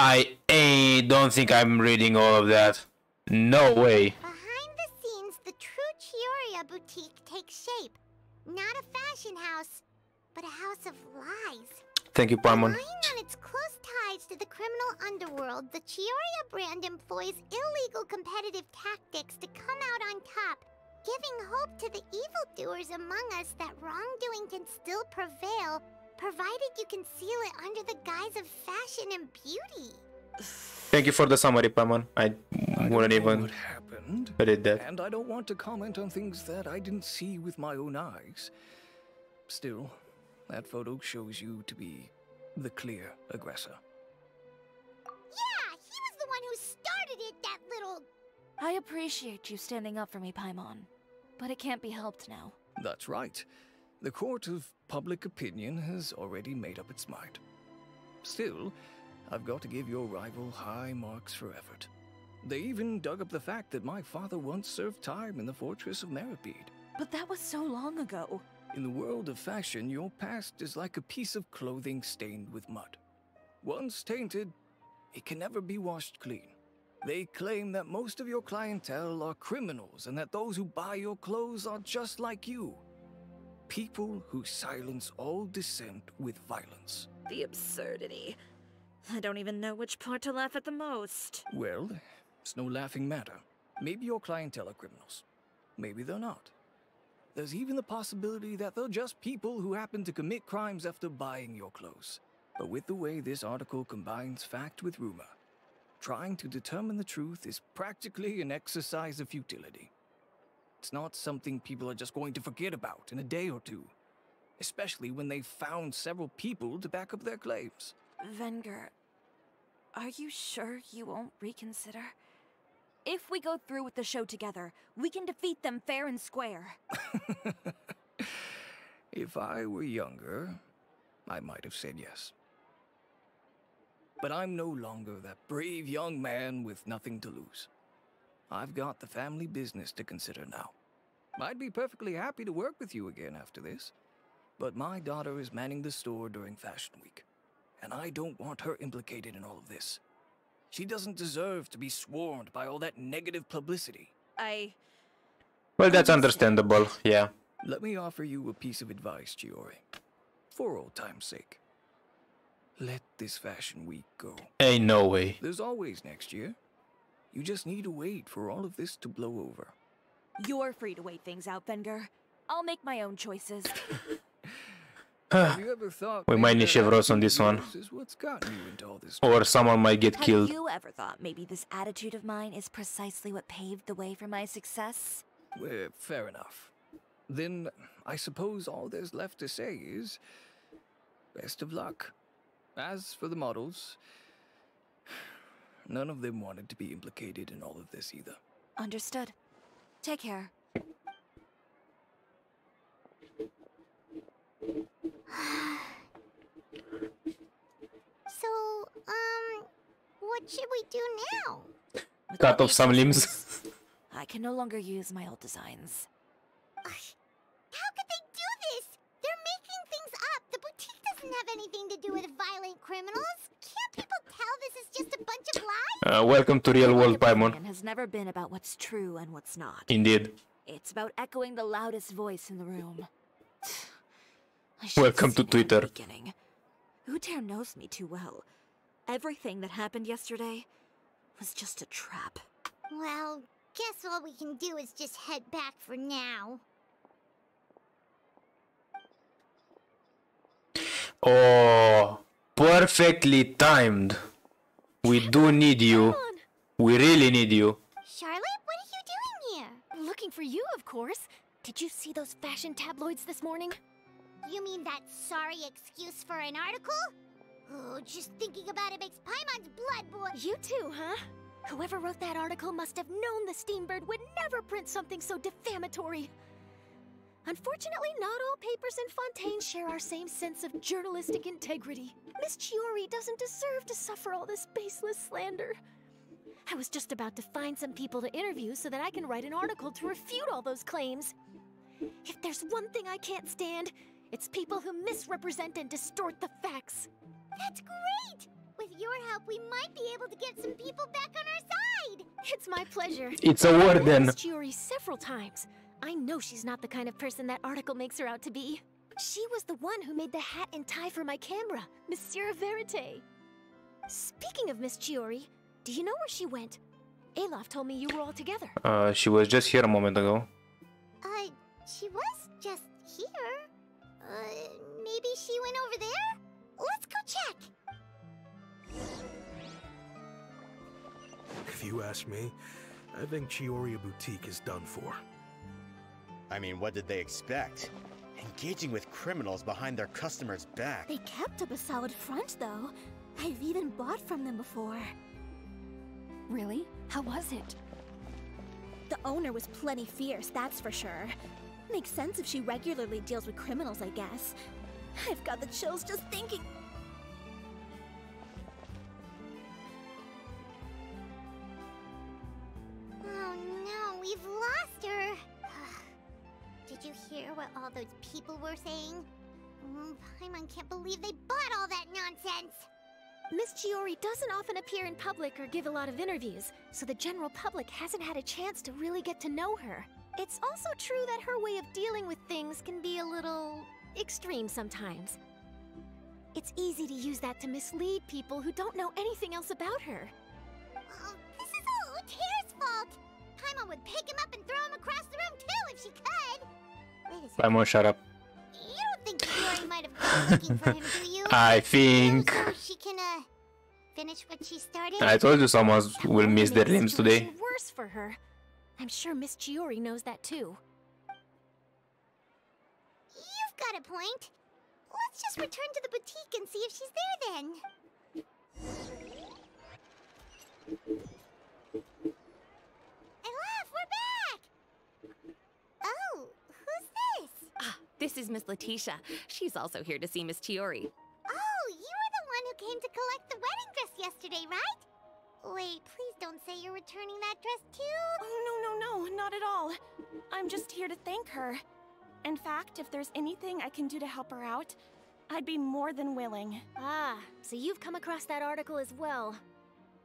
I don't think I'm reading all of that. No way. Behind the scenes, the true Chioria boutique takes shape. Not a fashion house, but a house of lies. Thank you, Paimon. Relying on its close ties to the criminal underworld, the Chioria brand employs illegal competitive tactics to come out on top, giving hope to the evildoers among us that wrongdoing can still prevail, provided you can seal it under the guise of fashion and beauty. Thank you for the summary, Paimon. I wouldn't even what happened, read that. And I don't want to comment on things that I didn't see with my own eyes. Still, that photo shows you to be the clear aggressor. Yeah, he was the one who started it, that little... I appreciate you standing up for me, Paimon, but it can't be helped now. That's right. The Court of Public Opinion has already made up its mind. Still, I've got to give your rival high marks for effort. They even dug up the fact that my father once served time in the Fortress of Meropide. But that was so long ago. In the world of fashion, your past is like a piece of clothing stained with mud. Once tainted, it can never be washed clean. They claim that most of your clientele are criminals and that those who buy your clothes are just like you. People who silence all dissent with violence. The absurdity. I don't even know which part to laugh at the most. Well, it's no laughing matter. Maybe your clientele are criminals. Maybe they're not. There's even the possibility that they're just people who happen to commit crimes after buying your clothes. But with the way this article combines fact with rumor, trying to determine the truth is practically an exercise of futility. It's not something people are just going to forget about in a day or two, especially when they've found several people to back up their claims. Venger, are you sure you won't reconsider? If we go through with the show together, we can defeat them fair and square. If I were younger, I might have said yes. But I'm no longer that brave young man with nothing to lose. I've got the family business to consider now. I'd be perfectly happy to work with you again after this, but my daughter is manning the store during Fashion Week, and I don't want her implicated in all of this. She doesn't deserve to be swarmed by all that negative publicity. Well, that's understandable, yeah. Let me offer you a piece of advice, Chiori. For old time's sake. Let this Fashion Week go. Ain't no way. There's always next year. You just need to wait for all of this to blow over. You're free to wait things out, Venger. I'll make my own choices. Have you ever thought we might need Chevreuse on this one. Or someone might get killed. Have you ever thought maybe this attitude of mine is precisely what paved the way for my success? Well, fair enough. Then I suppose all there's left to say is best of luck. As for the models, none of them wanted to be implicated in all of this either. Understood. Take care. So, what should we do now? Cut off some limbs. I can no longer use my old designs. How could they do this? They're making things up. The boutique doesn't have anything to do with violent criminals. Can't people tell this is just a bunch of lies? Welcome to real world, Paimon. It has never been about what's true and what's not. Indeed. It's about echoing the loudest voice in the room. Welcome to Twitter. Uther knows me too well. Everything that happened yesterday was just a trap. Well, guess all we can do is just head back for now. Oh, perfectly timed. We do need you. We really need you. Charlotte, what are you doing here? Looking for you, of course. Did you see those fashion tabloids this morning? You mean that sorry excuse for an article? Oh, just thinking about it makes Paimon's blood boil. You too, huh? Whoever wrote that article must have known the Steambird would never print something so defamatory. Unfortunately, not all papers in Fontaine share our same sense of journalistic integrity. Miss Chiori doesn't deserve to suffer all this baseless slander. I was just about to find some people to interview so that I can write an article to refute all those claims. If there's one thing I can't stand, it's people who misrepresent and distort the facts. That's great! With your help, we might be able to get some people back on our side! It's my pleasure. It's a word, then. I've asked Chiori several times. I know she's not the kind of person that article makes her out to be. She was the one who made the hat and tie for my camera, Monsieur Verité. Speaking of Miss Chiori, do you know where she went? Alof told me you were all together. She was just here a moment ago. She was just here. Maybe she went over there? Let's go check! If you ask me, I think Chioria Boutique is done for. I mean, what did they expect? Engaging with criminals behind their customers' back. They kept up a solid front, though. I've even bought from them before. Really? How was it? The owner was plenty fierce, that's for sure. Makes sense if she regularly deals with criminals, I guess. I've got the chills just thinking. what all those people were saying? Paimon can't believe they bought all that nonsense! Miss Chiori doesn't often appear in public or give a lot of interviews, so the general public hasn't had a chance to really get to know her. It's also true that her way of dealing with things can be a little extreme sometimes. It's easy to use that to mislead people who don't know anything else about her. Oh, this is all Uther's fault! Paimon would pick him up and throw him across the room too if she could! Paimon, shut up. You don't think Chiori might have been looking for him, do you? I think... So she can, finish what she started? I told you someone will miss their limbs today. Worse for her. I'm sure Miss Chiori knows that too. You've got a point. Let's just return to the boutique and see if she's there then. Alof, we're back! Oh, who's this? Ah, this is Miss Leticia. She's also here to see Miss Chiori. Oh, you were the one who came to collect the wedding dress yesterday, right? Wait, please don't say you're returning that dress too? Oh, no, not at all. I'm just here to thank her. In fact, if there's anything I can do to help her out, I'd be more than willing. Ah, so you've come across that article as well.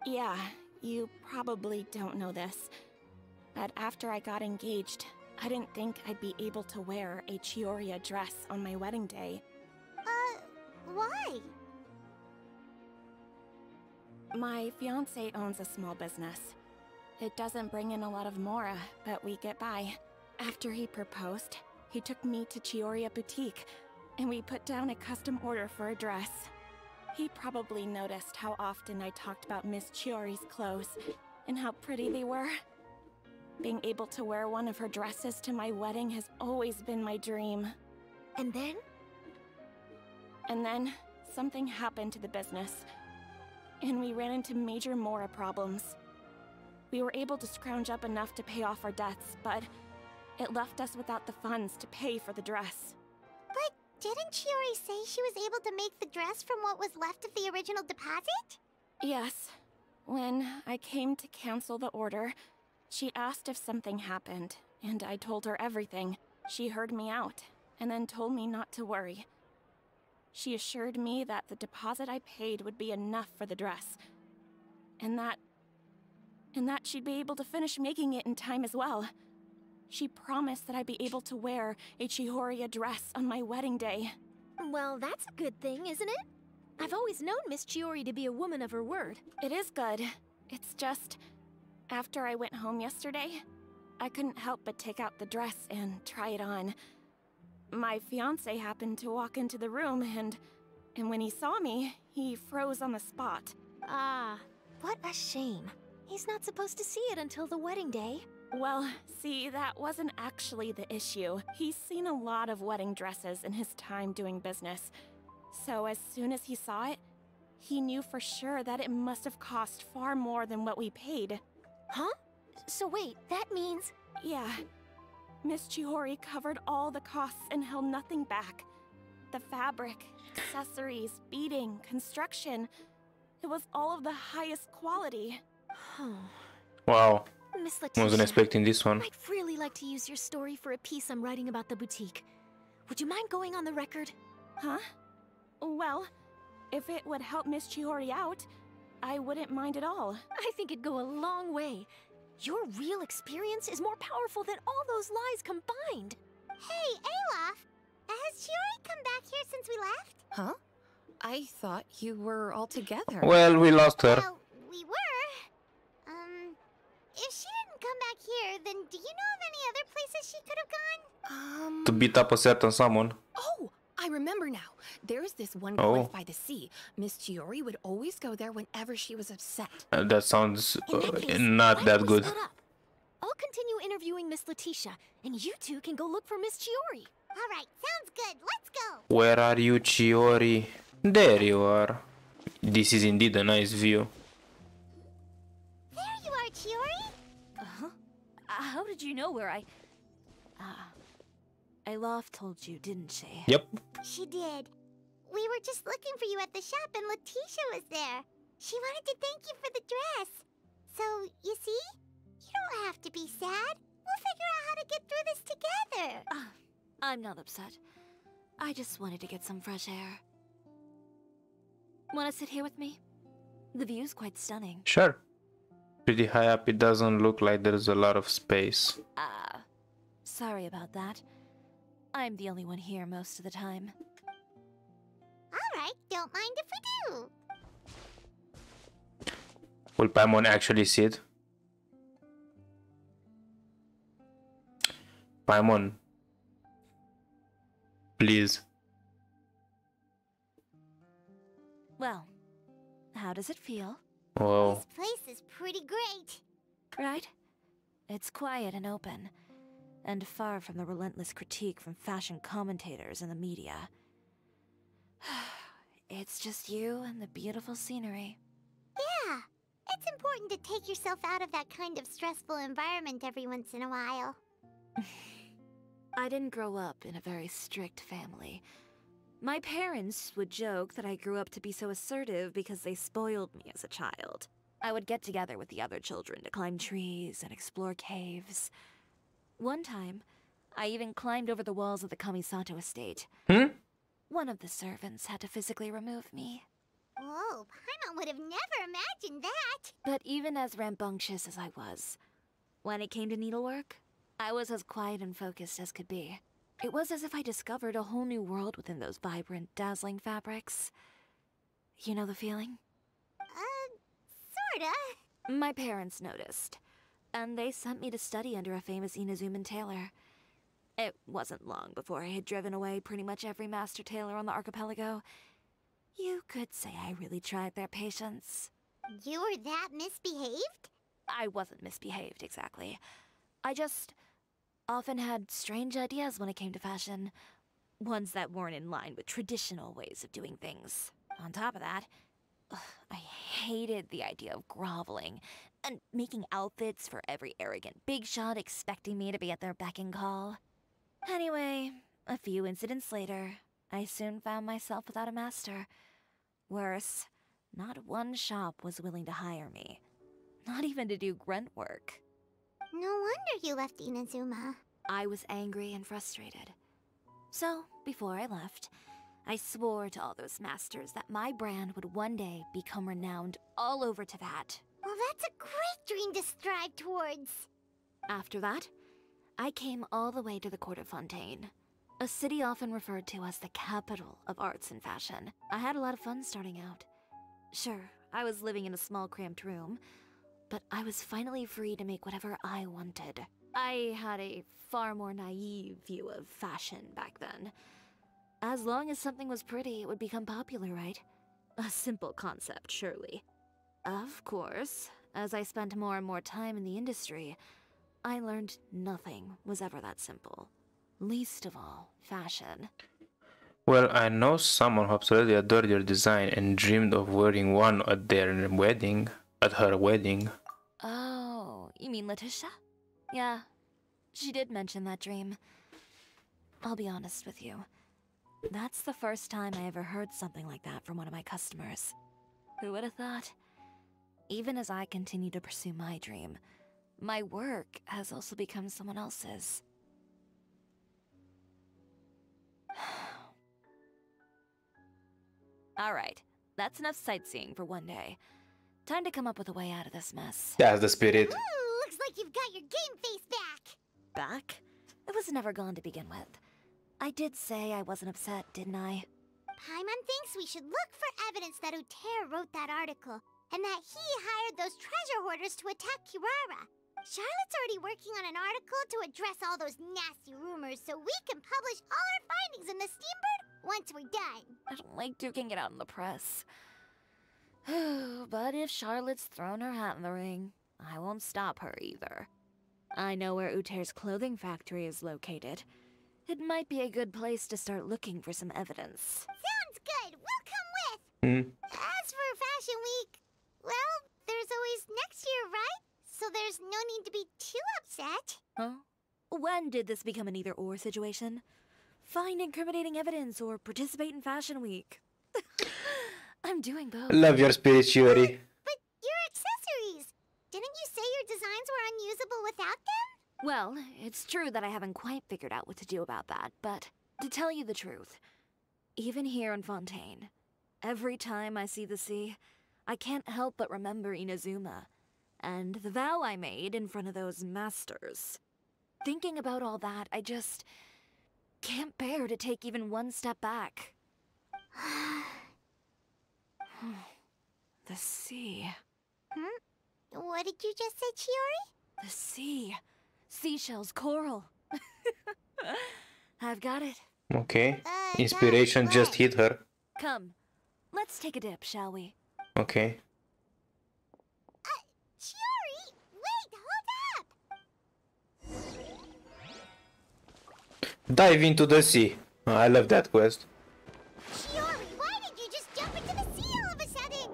Yeah, you probably don't know this, but after I got engaged, I didn't think I'd be able to wear a Chioria dress on my wedding day. Why? My fiancé owns a small business. It doesn't bring in a lot of mora, but we get by. After he proposed, he took me to Chioria Boutique, and we put down a custom order for a dress. He probably noticed how often I talked about Miss Chiori's clothes, and how pretty they were. Being able to wear one of her dresses to my wedding has always been my dream. And then? And then, something happened to the business. And we ran into major mora problems. We were able to scrounge up enough to pay off our debts, but it left us without the funds to pay for the dress. But didn't Chiori say she was able to make the dress from what was left of the original deposit? Yes. When I came to cancel the order, she asked if something happened, and I told her everything. She heard me out, and then told me not to worry. She assured me that the deposit I paid would be enough for the dress, and that she'd be able to finish making it in time as well. She promised that I'd be able to wear a Chioria dress on my wedding day. Well, that's a good thing, isn't it? I've always known Miss Chiori to be a woman of her word. It is good. It's just, after I went home yesterday, I couldn't help but take out the dress and try it on. My fiancé happened to walk into the room, and when he saw me, he froze on the spot. Ah, what a shame. He's not supposed to see it until the wedding day. Well, see, that wasn't actually the issue. He's seen a lot of wedding dresses in his time doing business. So as soon as he saw it, he knew for sure that it must have cost far more than what we paid. Huh? So wait, that means... Yeah. Miss Chiori covered all the costs and held nothing back. The fabric, accessories, beading, construction... It was all of the highest quality. Wow. Miss Leticia, I wasn't expecting this one. I'd really like to use your story for a piece I'm writing about the boutique. Would you mind going on the record? Huh? Well, if it would help Miss Chiori out, I wouldn't mind at all. I think it'd go a long way. Your real experience is more powerful than all those lies combined. Hey, Alof! Has Chiori come back here since we left? Huh? I thought you were all together. Well, we lost her. Well, we were. If she didn't come back here, then do you know of any other places she could have gone? To beat up a certain someone. Oh, I remember now. There's this one place by the sea. Miss Chiori would always go there whenever she was upset. That sounds not that good. I'll continue interviewing Miss Leticia, and you two can go look for Miss Chiori. All right, sounds good. Let's go. Where are you, Chiori? There you are. This is indeed a nice view. There you are, Chiori. How did you know where I... Alof told you, didn't she? Yep. She did. We were just looking for you at the shop and Leticia was there. She wanted to thank you for the dress. So, you see? You don't have to be sad. We'll figure out how to get through this together. I'm not upset. I just wanted to get some fresh air. Wanna sit here with me? The view's quite stunning. Sure. Pretty high up, it doesn't look like there's a lot of space. Ah, sorry about that. I'm the only one here most of the time. Alright, don't mind if we do. Will Paimon actually see it? Paimon, please. Well, how does it feel? Whoa. This place is pretty great. Right? It's quiet and open, and far from the relentless critique from fashion commentators and the media. It's just you and the beautiful scenery. Yeah. It's important to take yourself out of that kind of stressful environment every once in a while. I didn't grow up in a very strict family. My parents would joke that I grew up to be so assertive because they spoiled me as a child. I would get together with the other children to climb trees and explore caves. One time, I even climbed over the walls of the Kamisato estate. One of the servants had to physically remove me. Oh, Paimon would have never imagined that! But even as rambunctious as I was, when it came to needlework, I was as quiet and focused as could be. It was as if I discovered a whole new world within those vibrant, dazzling fabrics. You know the feeling? Sorta. My parents noticed, and they sent me to study under a famous Inazuman tailor. It wasn't long before I had driven away pretty much every master tailor on the archipelago. You could say I really tried their patience. You were that misbehaved? I wasn't misbehaved, exactly. I just often had strange ideas when it came to fashion. Ones that weren't in line with traditional ways of doing things. On top of that, I hated the idea of groveling and making outfits for every arrogant big shot expecting me to be at their beck and call. Anyway, a few incidents later, I soon found myself without a master. Worse, not one shop was willing to hire me. Not even to do grunt work. No wonder you left Inazuma. I was angry and frustrated. So, before I left, I swore to all those masters that my brand would one day become renowned all over Teyvat. Well, that's a great dream to strive towards. After that, I came all the way to the Court of Fontaine. A city often referred to as the capital of arts and fashion. I had a lot of fun starting out. Sure, I was living in a small cramped room, but I was finally free to make whatever I wanted. I had a far more naive view of fashion back then. As long as something was pretty, it would become popular, right? A simple concept, surely. Of course, as I spent more and more time in the industry, I learned nothing was ever that simple. Least of all, fashion. Well, I know someone who absolutely adored your design and dreamed of wearing one at their wedding, at her wedding. Oh, you mean Leticia? Yeah, she did mention that dream. I'll be honest with you. That's the first time I ever heard something like that from one of my customers. Who would have thought? Even as I continue to pursue my dream, my work has also become someone else's. Alright, that's enough sightseeing for one day. Time to come up with a way out of this mess. That's the spirit. Ooh, looks like you've got your game face back. Back? It was never gone to begin with. I did say I wasn't upset, didn't I? Paimon thinks we should look for evidence that Uther wrote that article, and that he hired those treasure hoarders to attack Kirara. Charlotte's already working on an article to address all those nasty rumors so we can publish all our findings in the Steambird once we're done. I don't like duking it out in the press. But if Charlotte's thrown her hat in the ring, I won't stop her either. I know where Uther's clothing factory is located. It might be a good place to start looking for some evidence. Sounds good! We'll come with! As for Fashion Week, well, there's always next year, right? So there's no need to be too upset. Huh? When did this become an either-or situation? Find incriminating evidence or participate in Fashion Week. I'm doing both. Love your spirit, Chiori. But your accessories! Didn't you say your designs were unusable without them? Well, it's true that I haven't quite figured out what to do about that, but to tell you the truth, even here in Fontaine, every time I see the sea, I can't help but remember Inazuma and the vow I made in front of those masters. Thinking about all that, I just can't bear to take even one step back. The sea. Hmm? What did you just say, Chiori? The sea. Seashells, coral. I've got it. Okay. Inspiration just hit her. Come. Let's take a dip, shall we? Okay. Chiori! Wait, hold up! Dive into the sea. Oh, I love that quest. Chiori, why did you just jump into the sea all of a sudden?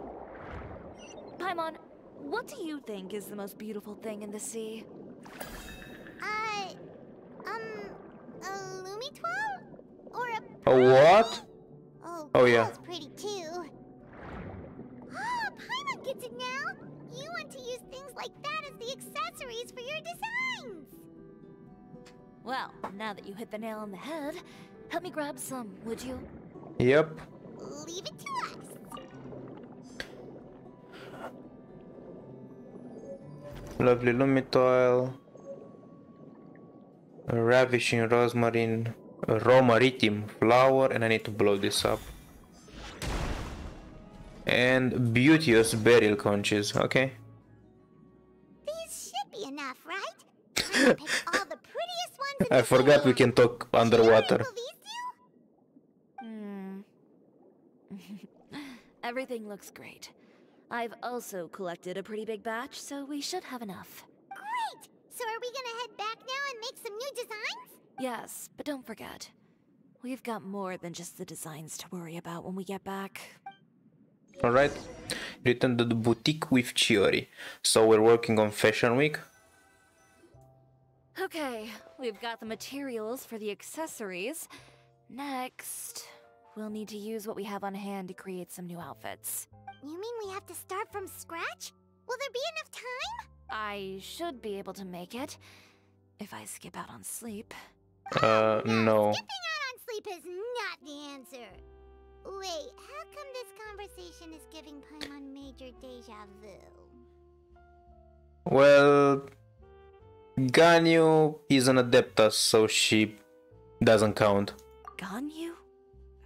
Paimon, what do you think is the most beautiful thing in the sea? A lumitoile? Or a... what? Oh, oh yeah. That's pretty too. Oh, Paimon gets it now! You want to use things like that as the accessories for your designs! Well, now that you hit the nail on the head, help me grab some, would you? Yep. Leave it to us. Lovely lumitoil. A ravishing rosmarine. Raw maritime flower, and I need to blow this up. And beauteous burial conches, okay. These should be enough, right? I pick all the prettiest ones. I forgot we can talk underwater. Everything looks great. I've also collected a pretty big batch, so we should have enough. Great! So are we gonna head back now and make some new designs? Yes, but don't forget, we've got more than just the designs to worry about when we get back. Alright, return to the boutique with Chiori. So we're working on Fashion Week. Okay, we've got the materials for the accessories. Next, we'll need to use what we have on hand to create some new outfits. You mean we have to start from scratch? Will there be enough time? I should be able to make it, if I skip out on sleep. No. Skipping out on sleep is not the answer. Wait, how come this conversation is giving Paimon major deja vu? Well, Ganyu is an adeptus, so she doesn't count. Ganyu?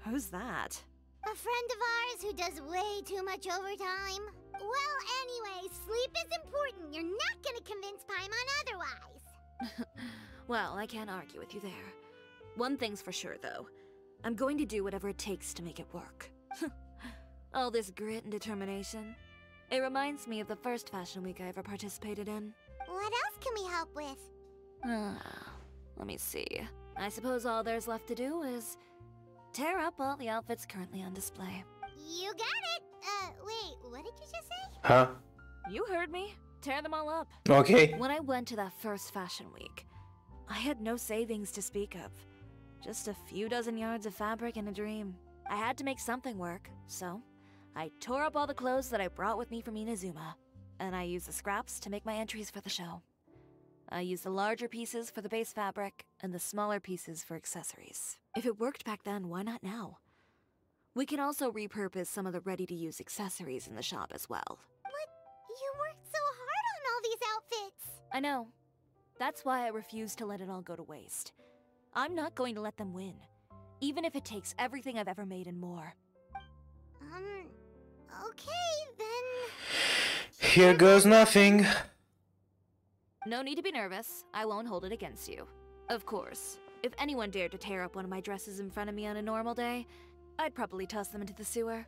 Who's that? A friend of ours who does way too much overtime. Well, anyway, sleep is important. You're not gonna convince Paimon otherwise. Well, I can't argue with you there. One thing's for sure, though. I'm going to do whatever it takes to make it work. All this grit and determination. It reminds me of the first Fashion Week I ever participated in. What else can we help with? Let me see. I suppose all there's left to do is tear up all the outfits currently on display. You got it! Wait, what did you just say? Huh? You heard me. Tear them all up. Okay. When I went to that first Fashion Week, I had no savings to speak of. Just a few dozen yards of fabric and a dream. I had to make something work, so I tore up all the clothes that I brought with me from Inazuma, and I used the scraps to make my entries for the show. I used the larger pieces for the base fabric and the smaller pieces for accessories. If it worked back then, why not now? We can also repurpose some of the ready-to-use accessories in the shop as well. What? You worked so hard on all these outfits! I know. That's why I refuse to let it all go to waste. I'm not going to let them win, even if it takes everything I've ever made and more. Okay, then... Here goes nothing! No need to be nervous. I won't hold it against you. Of course, if anyone dared to tear up one of my dresses in front of me on a normal day, I'd probably toss them into the sewer.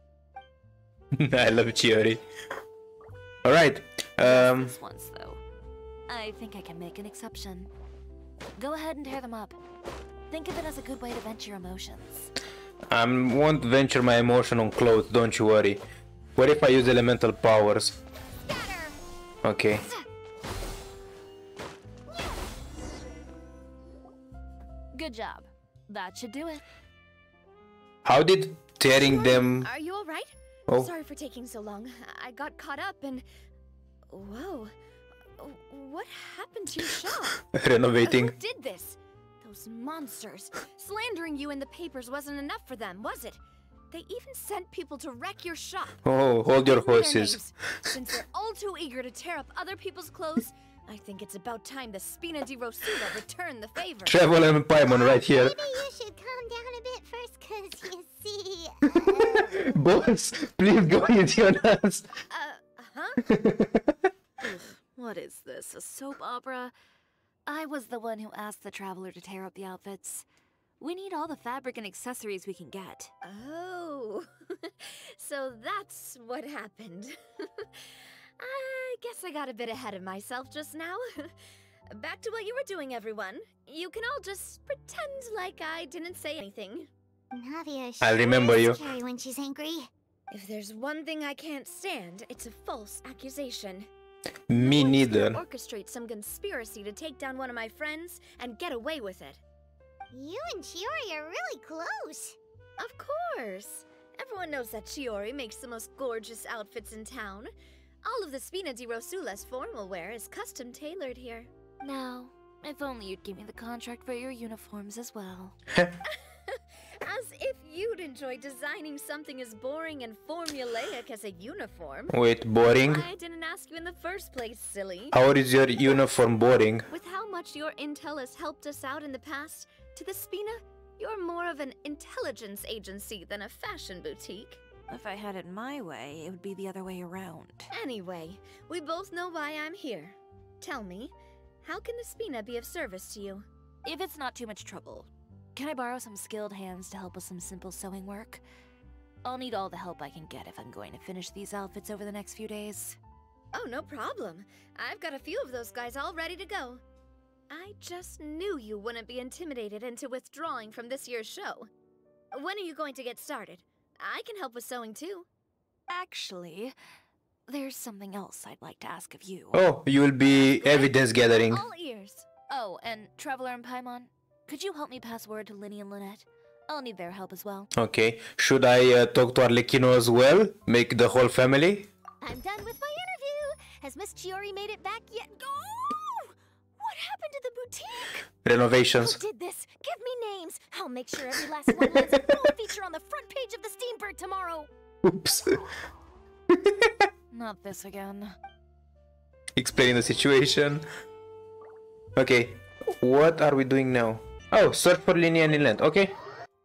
I love Chiori. Alright, This once, though. I think I can make an exception. Go ahead and tear them up. Think of it as a good way to vent your emotions. I won't venture my emotion on clothes, don't you worry. What if I use elemental powers? Scatter. Okay. Good job. That should do it. How did tearing them... Are you alright? Oh. Sorry for taking so long. I got caught up and... Whoa. What happened to your shop? Renovating. Who did this? Those monsters. Slandering you in the papers wasn't enough for them, was it? They even sent people to wreck your shop. Oh, hold your horses. Since they're all too eager to tear up other people's clothes, I think it's about time the Spina di Rosula returned the favor. Travel and Paimon right here. Maybe you should calm down a bit first, cause you see... Boss, please go into your nuts. What is this, a soap opera? I was the one who asked the traveler to tear up the outfits. We need all the fabric and accessories we can get. Oh, so that's what happened. I guess I got a bit ahead of myself just now. Back to what you were doing, everyone. You can all just pretend like I didn't say anything. Navia, I remember you. Scary when she's angry. If there's one thing I can't stand, it's a false accusation. Me neither. Orchestrate some conspiracy to take down one of my friends and get away with it. You and Chiori are really close. Of course. Everyone knows that Chiori makes the most gorgeous outfits in town. All of the Spina di Rosula's formal wear is custom tailored here. Now, if only you'd give me the contract for your uniforms as well. As if you'd enjoy designing something as boring and formulaic as a uniform. Wait, boring? I didn't ask you in the first place, silly. How is your uniform boring? With how much your intel has helped us out in the past, to the Spina, you're more of an intelligence agency than a fashion boutique. If I had it my way, it would be the other way around. Anyway, we both know why I'm here. Tell me, how can the Spina be of service to you? If it's not too much trouble, can I borrow some skilled hands to help with some simple sewing work? I'll need all the help I can get if I'm going to finish these outfits over the next few days. Oh, no problem. I've got a few of those guys all ready to go. I just knew you wouldn't be intimidated into withdrawing from this year's show. When are you going to get started? I can help with sewing too. Actually, there's something else I'd like to ask of you. Oh, you will be evidence gathering. All ears. Oh, and Traveler and Paimon, could you help me pass word to Lyney and Lynette? I'll need their help as well. Okay. Should I talk to Arlecchino as well? Make the whole family? I'm done with my interview. Has Miss Chiori made it back yet? Oh! What happened to the boutique? Renovations. Who did this? Give me names. I'll make sure every last one lands a full feature on the front page of the Steambird tomorrow. Oops. Not this again. Explain the situation. Okay. What are we doing now? Oh, search for Lyney and Lynette, okay.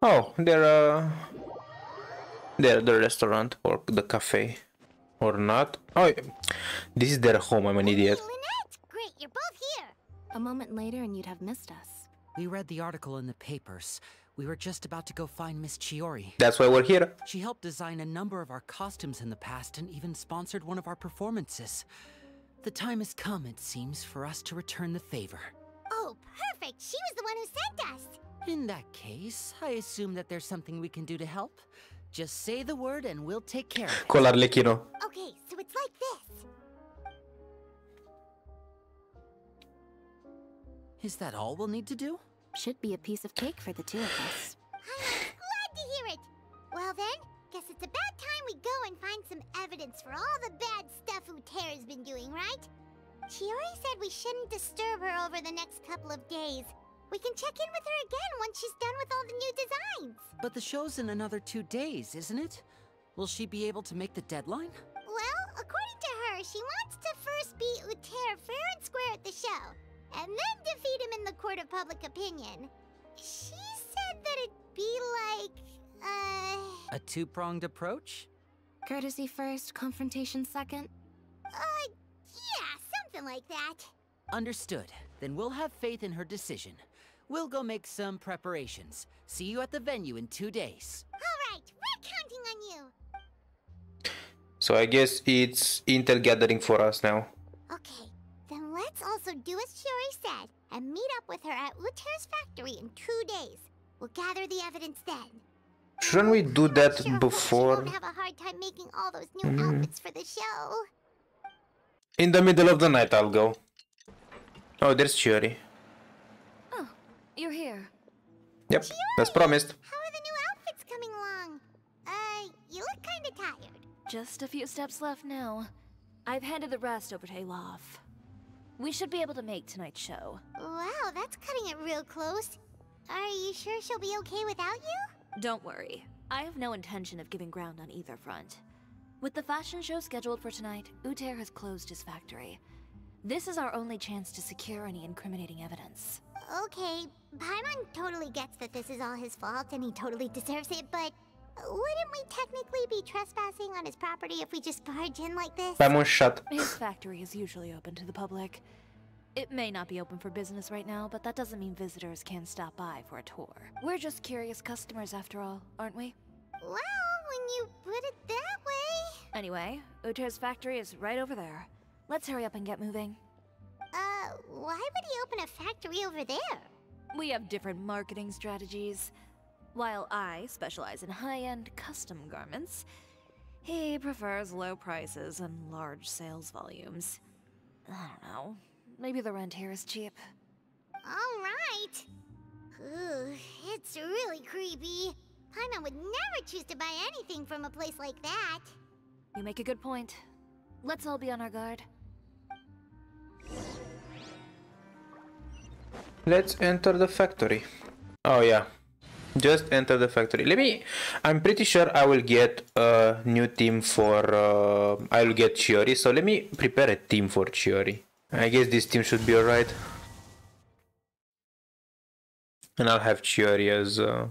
Oh, they're at the restaurant or the cafe. Or not. Oh, this is their home, I'm an idiot. Hey, Lynette! Great, you're both here! A moment later and you'd have missed us. We read the article in the papers. We were just about to go find Miss Chiori. That's why we're here. She helped design a number of our costumes in the past and even sponsored one of our performances. The time has come, it seems, for us to return the favor. Oh, perfect! She was the one who sent us! In that case, I assume that there's something we can do to help. Just say the word and we'll take care of it. Call Arlecchino. Okay, so it's like this. Is that all we'll need to do? Should be a piece of cake for the two of us. I'm glad to hear it! Well then, guess it's about time we go and find some evidence for all the bad stuff Utera's been doing, right? Chiori said we shouldn't disturb her over the next couple of days. We can check in with her again once she's done with all the new designs. But the show's in another 2 days, isn't it? Will she be able to make the deadline? Well, according to her, she wants to first beat Uther fair and square at the show, and then defeat him in the court of public opinion. She said that it'd be like... a two-pronged approach? Courtesy first, confrontation second? Like that. Understood. Then we'll have faith in her decision. We'll go make some preparations. See you at the venue in 2 days. All right, we're counting on you. So I guess it's intel gathering for us now. Okay, then let's also do as Chiori said and meet up with her at Uther's factory in 2 days. We'll gather the evidence then. Shouldn't we do that before? She won't have a hard time making all those new outfits for the show. In the middle of the night, I'll go. Oh, there's Chiori. Oh, you're here. Yep, Chiori, that's promised. How are the new outfits coming along? You look kind of tired. Just a few steps left now. I've handed the rest over to Alof. We should be able to make tonight's show. Wow, that's cutting it real close. Are you sure she'll be okay without you? Don't worry. I have no intention of giving ground on either front. With the fashion show scheduled for tonight, Uther has closed his factory. This is our only chance to secure any incriminating evidence. Okay, Paimon totally gets that this is all his fault and he totally deserves it, but wouldn't we technically be trespassing on his property if we just barge in like this? Paimon, shut. His factory is usually open to the public. It may not be open for business right now, but that doesn't mean visitors can't stop by for a tour. We're just curious customers after all, aren't we? Well, when you put it that way... Anyway, Uther's factory is right over there. Let's hurry up and get moving. Why would he open a factory over there? We have different marketing strategies. While I specialize in high-end custom garments, he prefers low prices and large sales volumes. I don't know. Maybe the rent here is cheap. All right. Ooh, it's really creepy. Paimon would never choose to buy anything from a place like that. You make a good point. Let's all be on our guard. Let's enter the factory. Oh yeah, just enter the factory. I'm pretty sure I will get a new team for... I will get Chiori, so let me prepare a team for Chiori. I guess this team should be alright. And I'll have Chiori as a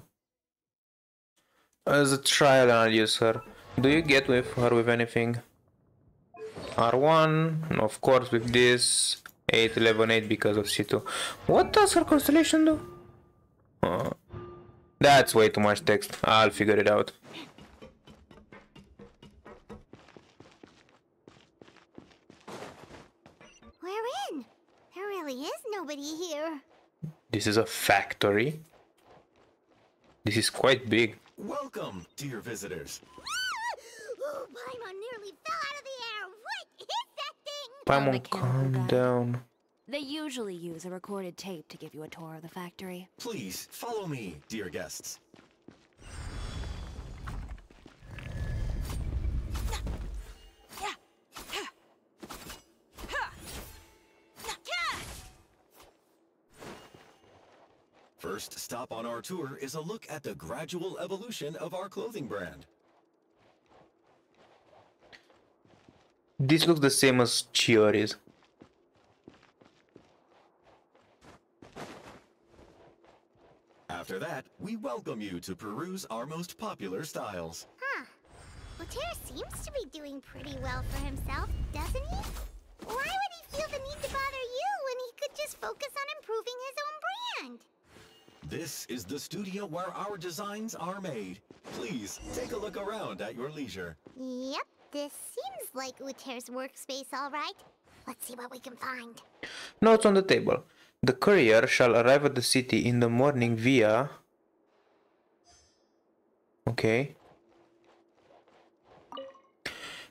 trial and I'll use her. Do you get with her with anything? R1, and of course with this 8, 11, 8 because of C2. What does her constellation do? Oh, that's way too much text. I'll figure it out. We're in. There really is nobody here. This is a factory. This is quite big. Welcome, dear visitors. Oh, Paimon nearly fell out of the air. What is that thing? Paimon, calm down. They usually use a recorded tape to give you a tour of the factory. Please, follow me, dear guests. First stop on our tour is a look at the gradual evolution of our clothing brand. This looks the same as Chiori's. After that, we welcome you to peruse our most popular styles. Huh. Uther seems to be doing pretty well for himself, doesn't he? Why would he feel the need to bother you when he could just focus on improving his own brand? This is the studio where our designs are made. Please, take a look around at your leisure. Yep. This seems like Uther's workspace, all right. Let's see what we can find. Notes on the table. The courier shall arrive at the city in the morning via... Okay.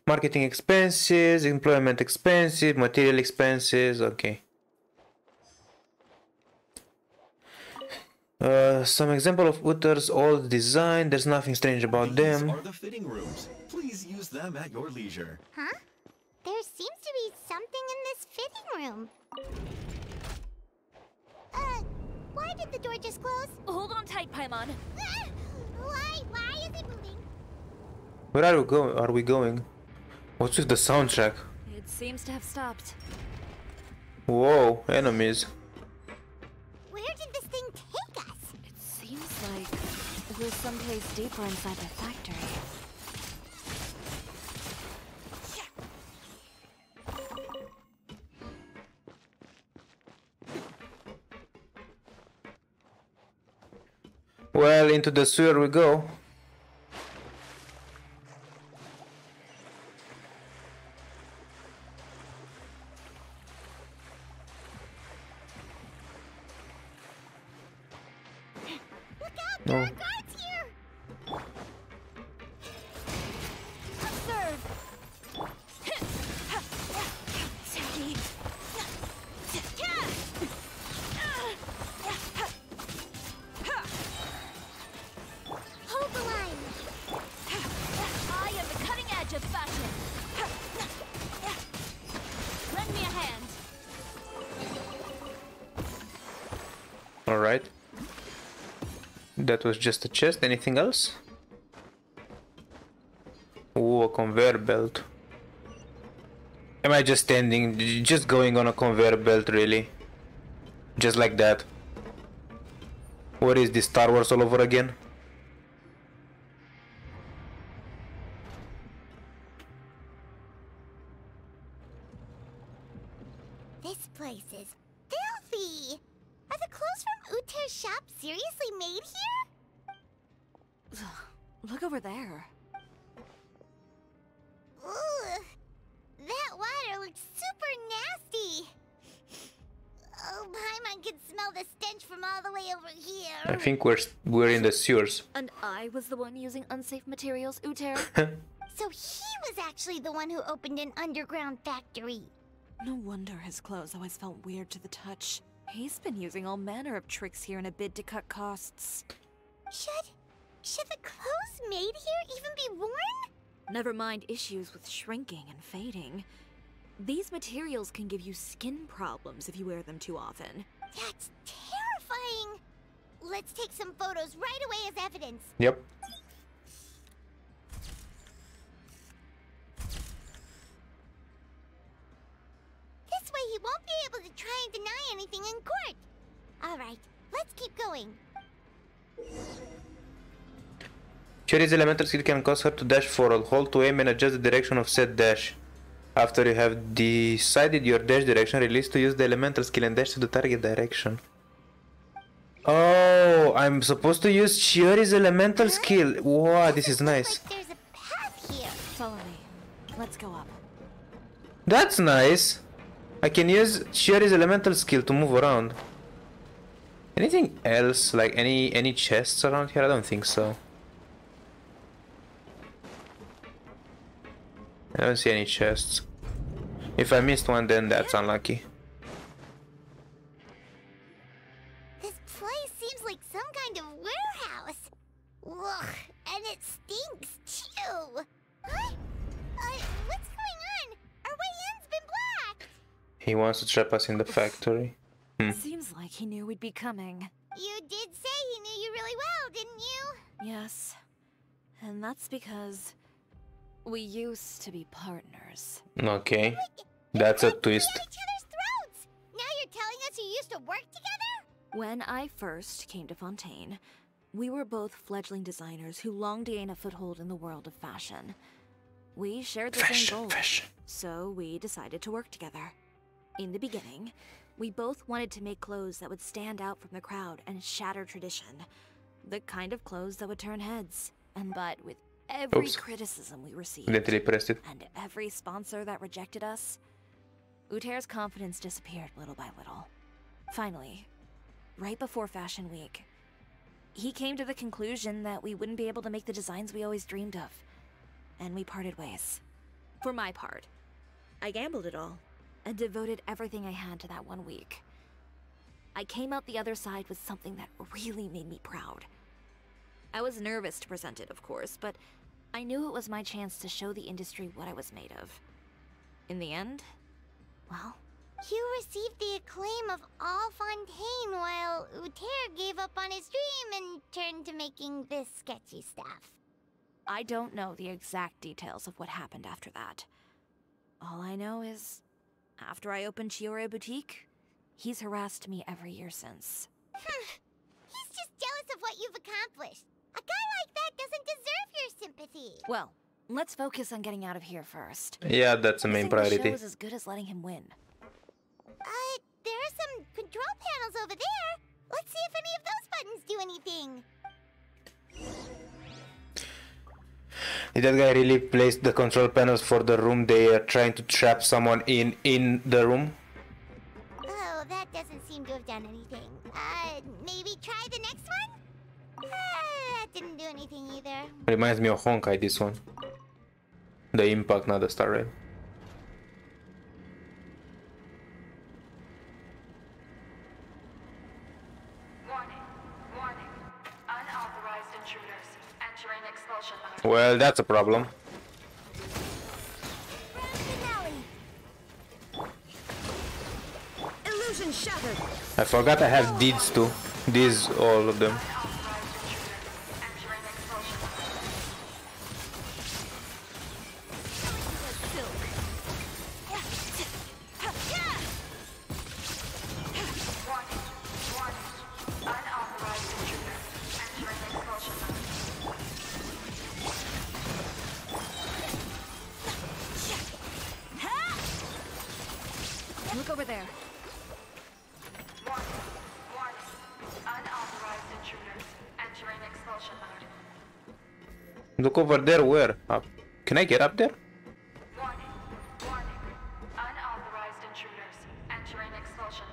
Marketing expenses, employment expenses, material expenses, okay. Some example of Uther's old design. There's nothing strange about them. These are the fitting rooms. Please use them at your leisure. Huh? There seems to be something in this fitting room. Why did the door just close? Hold on tight, Paimon. Why is it moving? Where are we going? What's with the soundtrack? It seems to have stopped. Whoa, enemies. Where did this thing take us? It seems like we're someplace deeper inside the factory. Well, into the sewer we go. Look out, there are guards here! Fashion. Lend me a hand. Alright. That was just a chest. Anything else? Ooh, a conveyor belt. Am I just standing? Just going on a conveyor belt, really? Just like that. What is this, Star Wars all over again? This place is filthy! Are the clothes from Uther's shop seriously made here? Look over there. Ooh, that water looks super nasty! Oh, Paimon can smell the stench from all the way over here. I think we're in the sewers. And I was the one using unsafe materials, Uther. So he was actually the one who opened an underground factory. No wonder his clothes always felt weird to the touch. He's been using all manner of tricks here in a bid to cut costs. Should the clothes made here even be worn? Never mind issues with shrinking and fading. These materials can give you skin problems if you wear them too often. That's terrifying! Let's take some photos right away as evidence. Yep. This way he won't be able to try and deny anything in court. Alright, let's keep going. Chiori's elemental skill can cause her to dash forward. Hold to aim and adjust the direction of said dash. After you have decided your dash direction, release to use the elemental skill and dash to the target direction. Oh, I'm supposed to use Chiori's elemental skill. Wow, this is nice. Like there's a path here. Follow me. Let's go up. That's nice. I can use Chiori's elemental skill to move around. Anything else? Like any chests around here? I don't think so. I don't see any chests. If I missed one, then that's unlucky. This place seems like some kind of warehouse. Ugh, and it stinks too. What? What's going on? Our way in's been blocked. He wants to trap us in the factory. Seems like he knew we'd be coming. You did say he knew you really well, didn't you? Yes. And that's because... we used to be partners. Okay. That's a twist. At each other's throats. Now you're telling us you used to work together? When I first came to Fontaine, we were both fledgling designers who longed to gain a foothold in the world of fashion. We shared the same goal, so we decided to work together. In the beginning, we both wanted to make clothes that would stand out from the crowd and shatter tradition. The kind of clothes that would turn heads. And but with every criticism we received, and every sponsor that rejected us, Uther's confidence disappeared little by little. Finally, right before Fashion Week, he came to the conclusion that we wouldn't be able to make the designs we always dreamed of, and we parted ways. For my part, I gambled it all, and devoted everything I had to that one week. I came out the other side with something that really made me proud. I was nervous to present it, of course, but I knew it was my chance to show the industry what I was made of. In the end, well... you received the acclaim of all Fontaine while Uther gave up on his dream and turned to making this sketchy stuff. I don't know the exact details of what happened after that. All I know is, after I opened Chioria Boutique, he's harassed me every year since. He's just jealous of what you've accomplished. A guy like that doesn't deserve your sympathy. Well, let's focus on getting out of here first. Yeah, that's the main priority. The show is as good as letting him win. There are some control panels over there. Let's see if any of those buttons do anything. Did that guy really place the control panels for the room they are trying to trap someone in the room? Oh, that doesn't seem to have done anything. Maybe try the next one? That didn't do anything either. Reminds me of Honkai, this one. The impact, not the star, right? Warning, warning. Unauthorized intruders entering expulsion mode. Well, that's a problem. I forgot I have deeds too. These, all of them. Look over there, where? Up. Can I get up there? Warning. Warning. Unauthorized intruders entering expulsion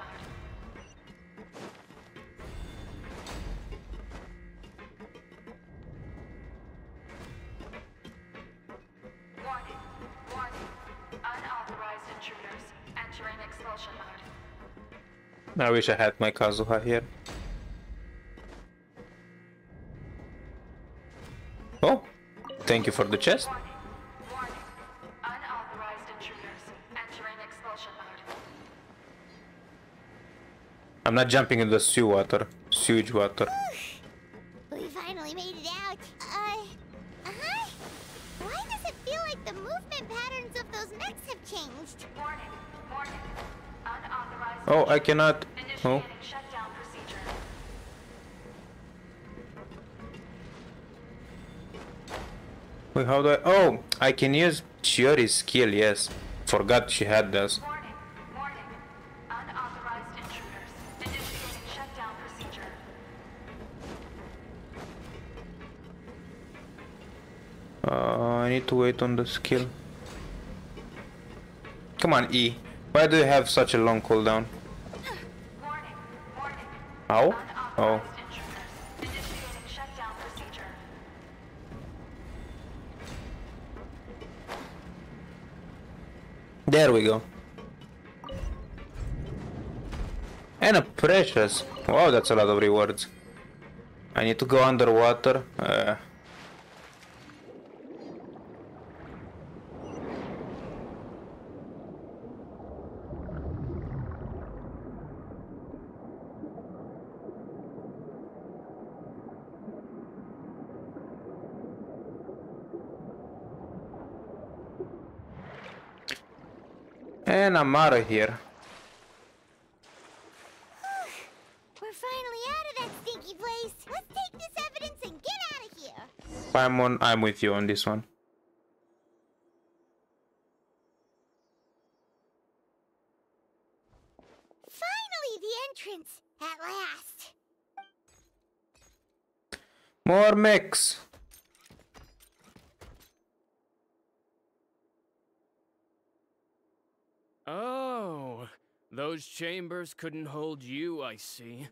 mode. Warning. Warning. Unauthorized intruders entering expulsion mode. I wish I had my Kazuha here. Oh. Thank you for the chest. Warning, warning. Unauthorized intruders entering expulsion mode. I'm not jumping in the sewage water. We finally made it out. Hi. Why does it feel like the movement patterns of those mechs have changed? Warning, warning. Unauthorized. Oh, I cannot. Oh. Wait, how do I? Oh, I can use Chiori's skill, yes. Forgot she had this. Warning, warning. Unauthorized intruders. Initiating shutdown procedure. I need to wait on the skill. Come on, E. Why do you have such a long cooldown? Warning, warning. Ow? Oh. There we go. And a precious. Wow, that's a lot of rewards. I need to go underwater. And I'm out of here. We're finally out of that stinky place. Let's take this evidence and get out of here. Paimon, I'm with you on this one. Finally, the entrance at last. More mix. Oh, those chambers couldn't hold you, I see.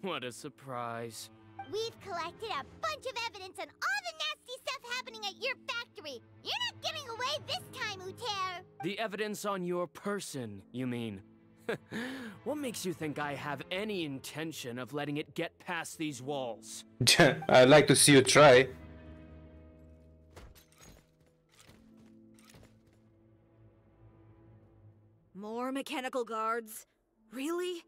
What a surprise. We've collected a bunch of evidence on all the nasty stuff happening at your factory. You're not getting away this time, Uther. The evidence on your person, you mean? What makes you think I have any intention of letting it get past these walls? I'd like to see you try. More mechanical guards? Really?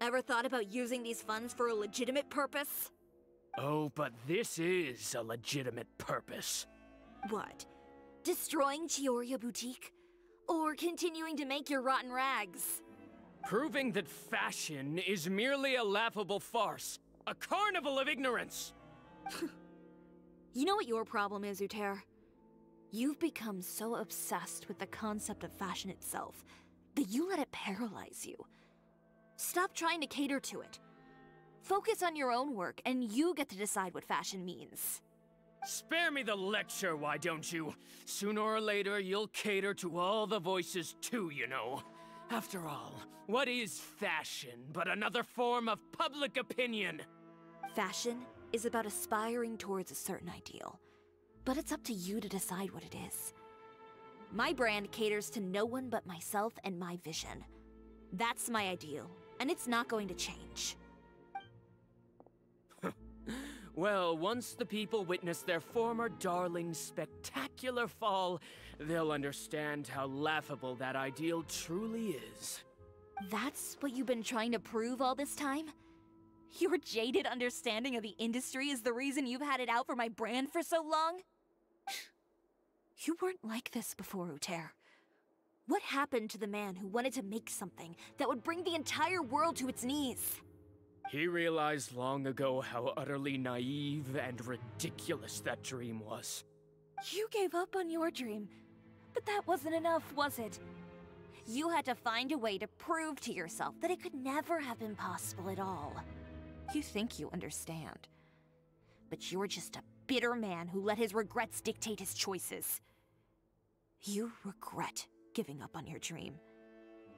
Ever thought about using these funds for a legitimate purpose? Oh, but this is a legitimate purpose. What? Destroying Chioria Boutique? Or continuing to make your rotten rags? Proving that fashion is merely a laughable farce. A carnival of ignorance! You know what your problem is, Uther? You've become so obsessed with the concept of fashion itself that you let it paralyze you. Stop trying to cater to it. Focus on your own work, and you get to decide what fashion means. Spare me the lecture, why don't you? Sooner or later, you'll cater to all the voices too, you know. After all, what is fashion but another form of public opinion? Fashion is about aspiring towards a certain ideal, but it's up to you to decide what it is. My brand caters to no one but myself and my vision. That's my ideal, and it's not going to change. Well, once the people witness their former darling's spectacular fall, they'll understand how laughable that ideal truly is. That's what you've been trying to prove all this time? Your jaded understanding of the industry is the reason you've had it out for my brand for so long? You weren't like this before, Uther. What happened to the man who wanted to make something that would bring the entire world to its knees? He realized long ago how utterly naive and ridiculous that dream was. You gave up on your dream, but that wasn't enough, was it? You had to find a way to prove to yourself that it could never have been possible at all. You think you understand, but you're just a bitter man who let his regrets dictate his choices. You regret giving up on your dream,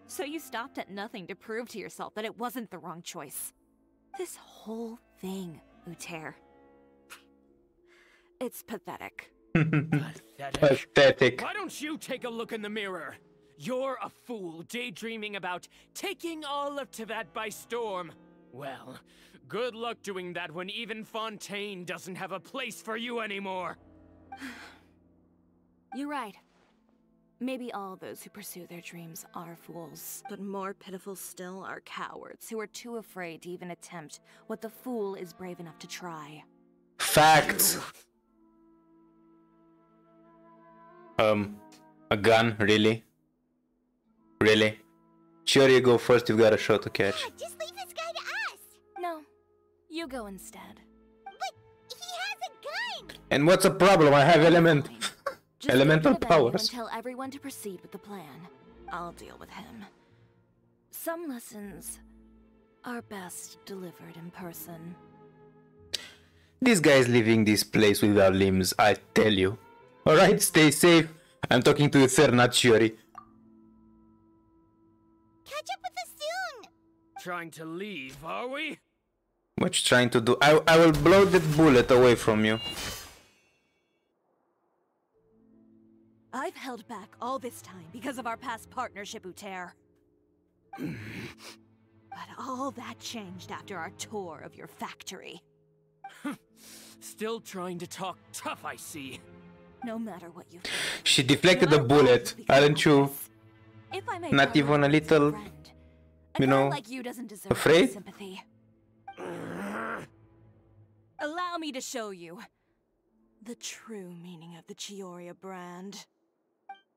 so you stopped at nothing to prove to yourself that it wasn't the wrong choice. This whole thing, Uther, it's pathetic. Pathetic. Why don't you take a look in the mirror? You're a fool daydreaming about taking all of Teyvat by storm. Well, good luck doing that when even Fontaine doesn't have a place for you anymore. You're right. Maybe all those who pursue their dreams are fools, but more pitiful still are cowards who are too afraid to even attempt what the fool is brave enough to try. Facts. A gun, really? Really? Chioria, go first, you've got a show to catch. God, just leave this guy to us! No, you go instead. But he has a gun! And what's the problem? I have elemental powers. Tell everyone to proceed with the plan. I'll deal with him. Some lessons are best delivered in person. This guy is leaving this place without limbs, I tell you. Alright, stay safe. I'm talking to Uther, not Chiori. Catch up with us soon! Trying to leave, are we? What you trying to do? I will blow that bullet away from you. I've held back all this time because of our past partnership, Uther. But all that changed after our tour of your factory. Still trying to talk tough, I see. No matter what you think, she deflected the bullet, aren't you? Not even a little, you know, afraid? Allow me to show you the true meaning of the Chioria brand.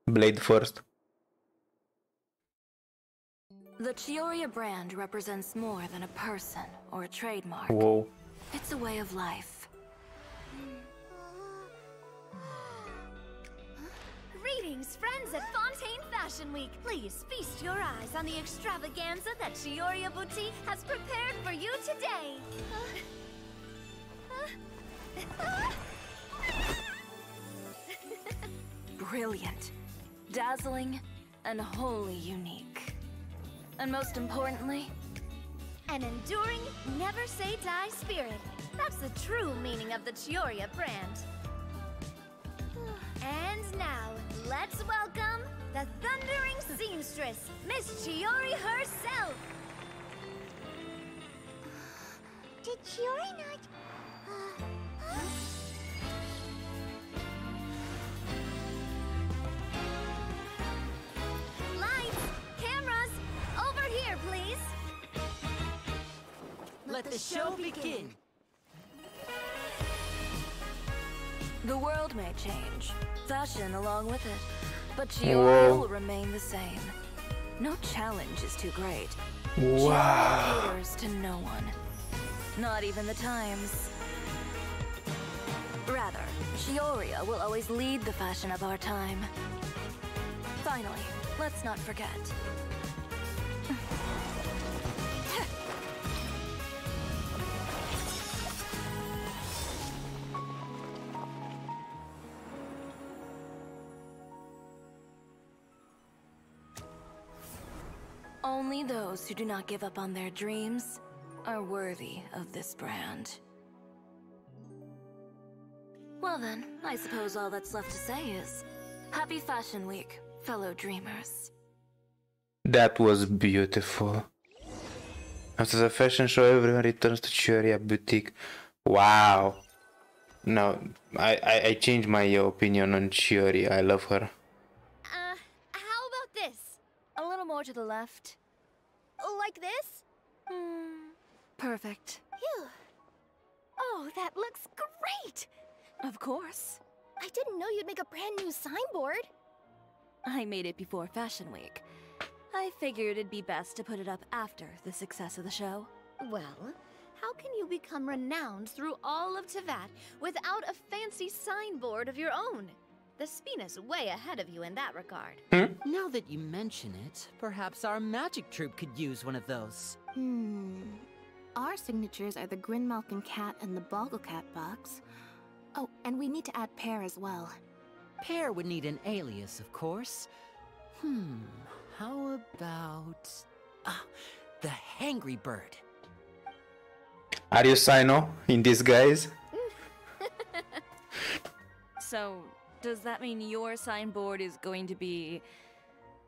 Blade first. The Chioria brand represents more than a person or a trademark. Whoa. It's a way of life. Greetings, friends at Fontaine Fashion Week. Please feast your eyes on the extravaganza that Chioria Boutique has prepared for you today. Brilliant, dazzling, and wholly unique. And most importantly, an enduring, never-say-die spirit. That's the true meaning of the Chioria brand. And now, let's welcome the thundering seamstress, Miss Chiori herself! Did Chiori not... Lights! Cameras! Over here, please! Let the show begin! The world may change, fashion along with it, but Chioria will remain the same. No challenge is too great. Wow. Chioria caters to no one, not even the times. Rather, Chioria will always lead the fashion of our time. Finally, let's not forget. Only those who do not give up on their dreams are worthy of this brand. Well then, I suppose all that's left to say is, Happy Fashion Week, fellow dreamers. That was beautiful. After the fashion show, everyone returns to Chioria Boutique. Wow. No, I changed my opinion on Chioria. I love her. How about this? A little more to the left. Like this? Perfect. Oh, that looks great! Of course. I didn't know you'd make a brand new signboard. I made it before Fashion Week. I figured it'd be best to put it up after the success of the show. Well, how can you become renowned through all of Teyvat without a fancy signboard of your own? The Spina's way ahead of you in that regard. Now that you mention it, perhaps our magic troupe could use one of those. Our signatures are the Grinmalkin Cat and the Bogglecat box. Oh, and we need to add Pear as well. Pear would need an alias, of course. How about... the Hangry Bird. Are you Sino in disguise? So, does that mean your signboard is going to be...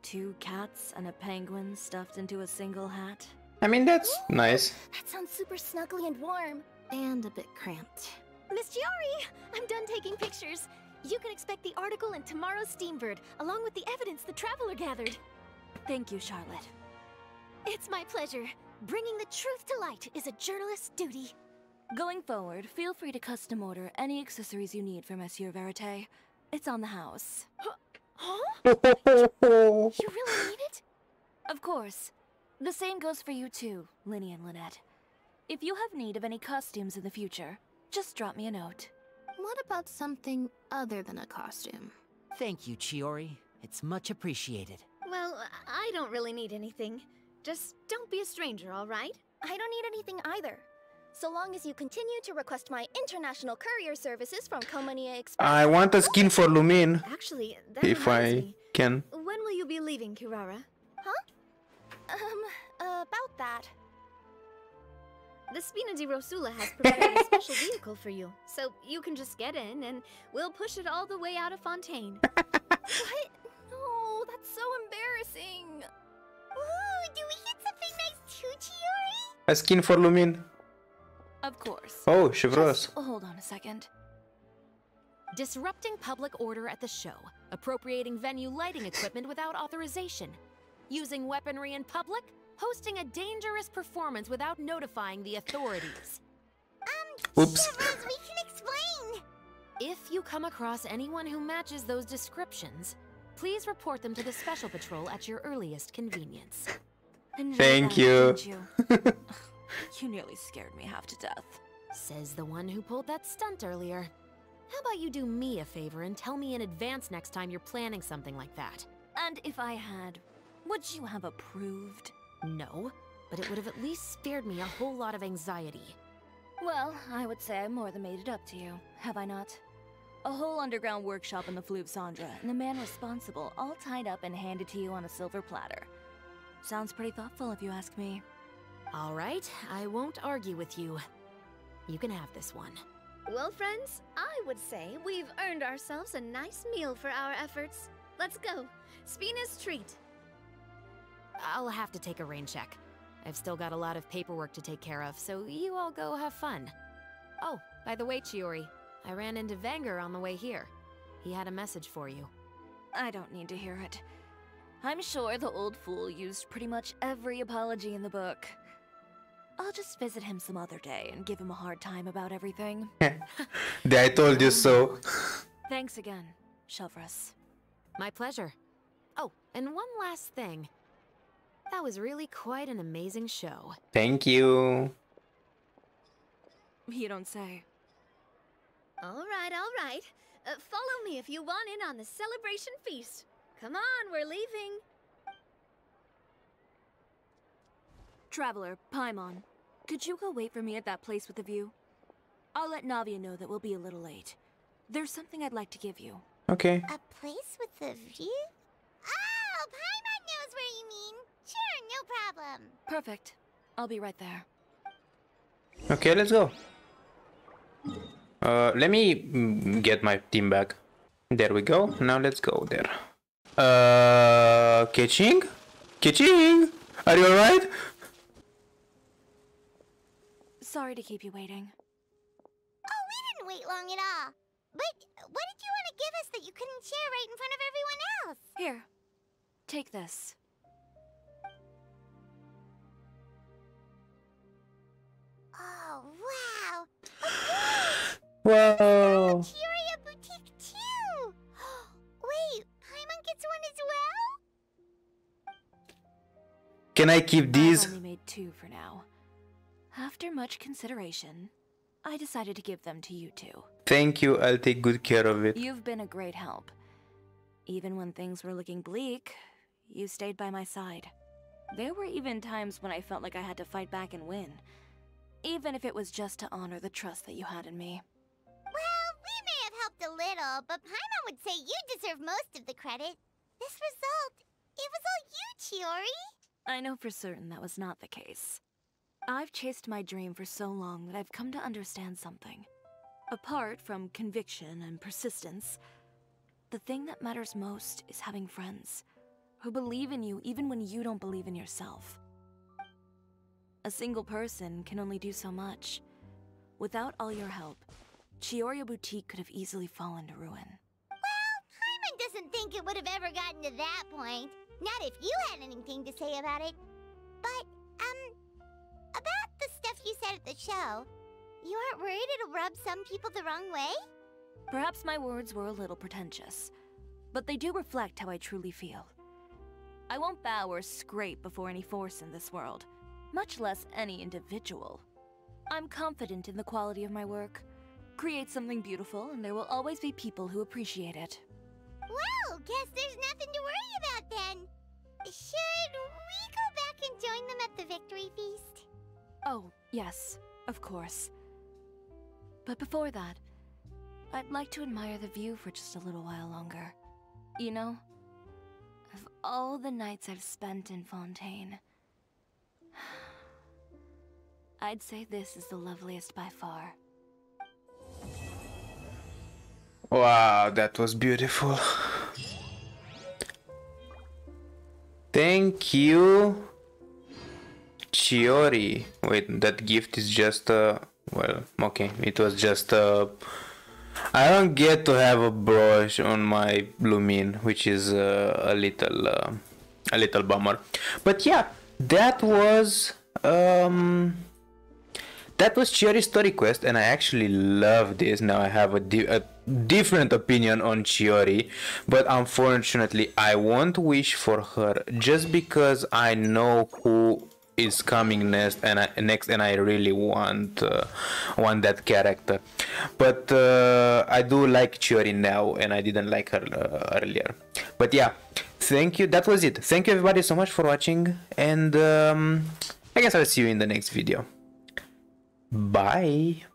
2 cats and a penguin stuffed into a single hat? I mean, that's nice. That sounds super snuggly and warm. And a bit cramped. Miss Chiori, I'm done taking pictures. You can expect the article in tomorrow's Steambird, along with the evidence the traveler gathered. Thank you, Charlotte. It's my pleasure. Bringing the truth to light is a journalist's duty. Going forward, feel free to custom order any accessories you need for Monsieur Verité. It's on the house. Huh? You really need it? Of course. The same goes for you too, Lyney and Lynette. If you have need of any costumes in the future, just drop me a note. What about something other than a costume? Thank you, Chiori. It's much appreciated. Well, I don't really need anything. Just don't be a stranger, all right? I don't need anything either. So long as you continue to request my international courier services from Komani Express. I want a skin for Lumine. Actually, that if I me. Can. When will you be leaving, Kirara? Huh? About that. The Spina di Rosula has prepared a special vehicle for you, so you can just get in and we'll push it all the way out of Fontaine. What? No, that's so embarrassing. Ooh, do we get something nice too, Chiori? A skin for Lumine. Of course. Oh, Chevreuse. Hold on a second. Disrupting public order at the show. Appropriating venue lighting equipment without authorization. Using weaponry in public, hosting a dangerous performance without notifying the authorities. Oops. Chevreuse, we can explain! If you come across anyone who matches those descriptions, please report them to the Special Patrol at your earliest convenience. Thank you. You nearly scared me half to death. Says the one who pulled that stunt earlier. How about you do me a favor and tell me in advance next time you're planning something like that? And if I had... would you have approved? No, but it would have at least spared me a whole lot of anxiety. Well, I would say I more than made it up to you, have I not? A whole underground workshop in the Flue of Sandra, and the man responsible all tied up and handed to you on a silver platter. Sounds pretty thoughtful if you ask me. All right, I won't argue with you. You can have this one. Well, friends, I would say we've earned ourselves a nice meal for our efforts. Let's go. Spina's treat. I'll have to take a rain check. I've still got a lot of paperwork to take care of, so you all go have fun. Oh, by the way, Chiori, I ran into Venger on the way here. He had a message for you. I don't need to hear it. I'm sure the old fool used pretty much every apology in the book. I'll just visit him some other day and give him a hard time about everything. I told you so. Thanks again, Chevreuse. My pleasure. Oh, and one last thing. That was really quite an amazing show. Thank you. You don't say. All right, all right. Follow me if you want in on the celebration feast. Come on, we're leaving. Traveler, Paimon, could you go wait for me at that place with the view? I'll let Navia know that we'll be a little late. There's something I'd like to give you. Okay. A place with the view? Oh, Paimon knows where you mean. Sure, no problem. Perfect. I'll be right there. Okay, let's go. Let me get my team back. There we go. Now let's go there. Keqing? Keqing? Are you alright? Sorry to keep you waiting. Oh, we didn't wait long at all. But what did you want to give us that you couldn't share right in front of everyone else? Here. Take this. Oh, wow! Whoa! Chioria boutique too. Wait, Paimon gets one as well. Can I keep these? I only made two for now. After much consideration, I decided to give them to you two. Thank you. I'll take good care of it. You've been a great help. Even when things were looking bleak, you stayed by my side. There were even times when I felt like I had to fight back and win. Even if it was just to honor the trust that you had in me. Well, we may have helped a little, but Paimon would say you deserve most of the credit. This result, it was all you, Chiori. I know for certain that was not the case. I've chased my dream for so long that I've come to understand something. Apart from conviction and persistence, the thing that matters most is having friends who believe in you even when you don't believe in yourself. A single person can only do so much. Without all your help, Chioria Boutique could have easily fallen to ruin. Well, Paimon doesn't think it would have ever gotten to that point. Not if you had anything to say about it. But, about the stuff you said at the show, you aren't worried it'll rub some people the wrong way? Perhaps my words were a little pretentious, but they do reflect how I truly feel. I won't bow or scrape before any force in this world, much less any individual. I'm confident in the quality of my work. Create something beautiful, and there will always be people who appreciate it. Well, guess there's nothing to worry about then. Should we go back and join them at the victory feast? Oh, yes, of course. But before that, I'd like to admire the view for just a little while longer. You know, of all the nights I've spent in Fontaine, I'd say this is the loveliest by far. Wow, that was beautiful. Thank you, Chiori. Wait, that gift is just a... well, okay, it was just a... I don't get to have a brush on my Lumine, which is a little bummer. But yeah, that was Chiori's story quest, and I actually love this. Now I have a different opinion on Chiori, but unfortunately I won't wish for her just because I know who is coming next, and I really want that character. But I do like Chiori now, and I didn't like her earlier. But yeah, thank you. That was it. Thank you everybody so much for watching, and I guess I'll see you in the next video. Bye.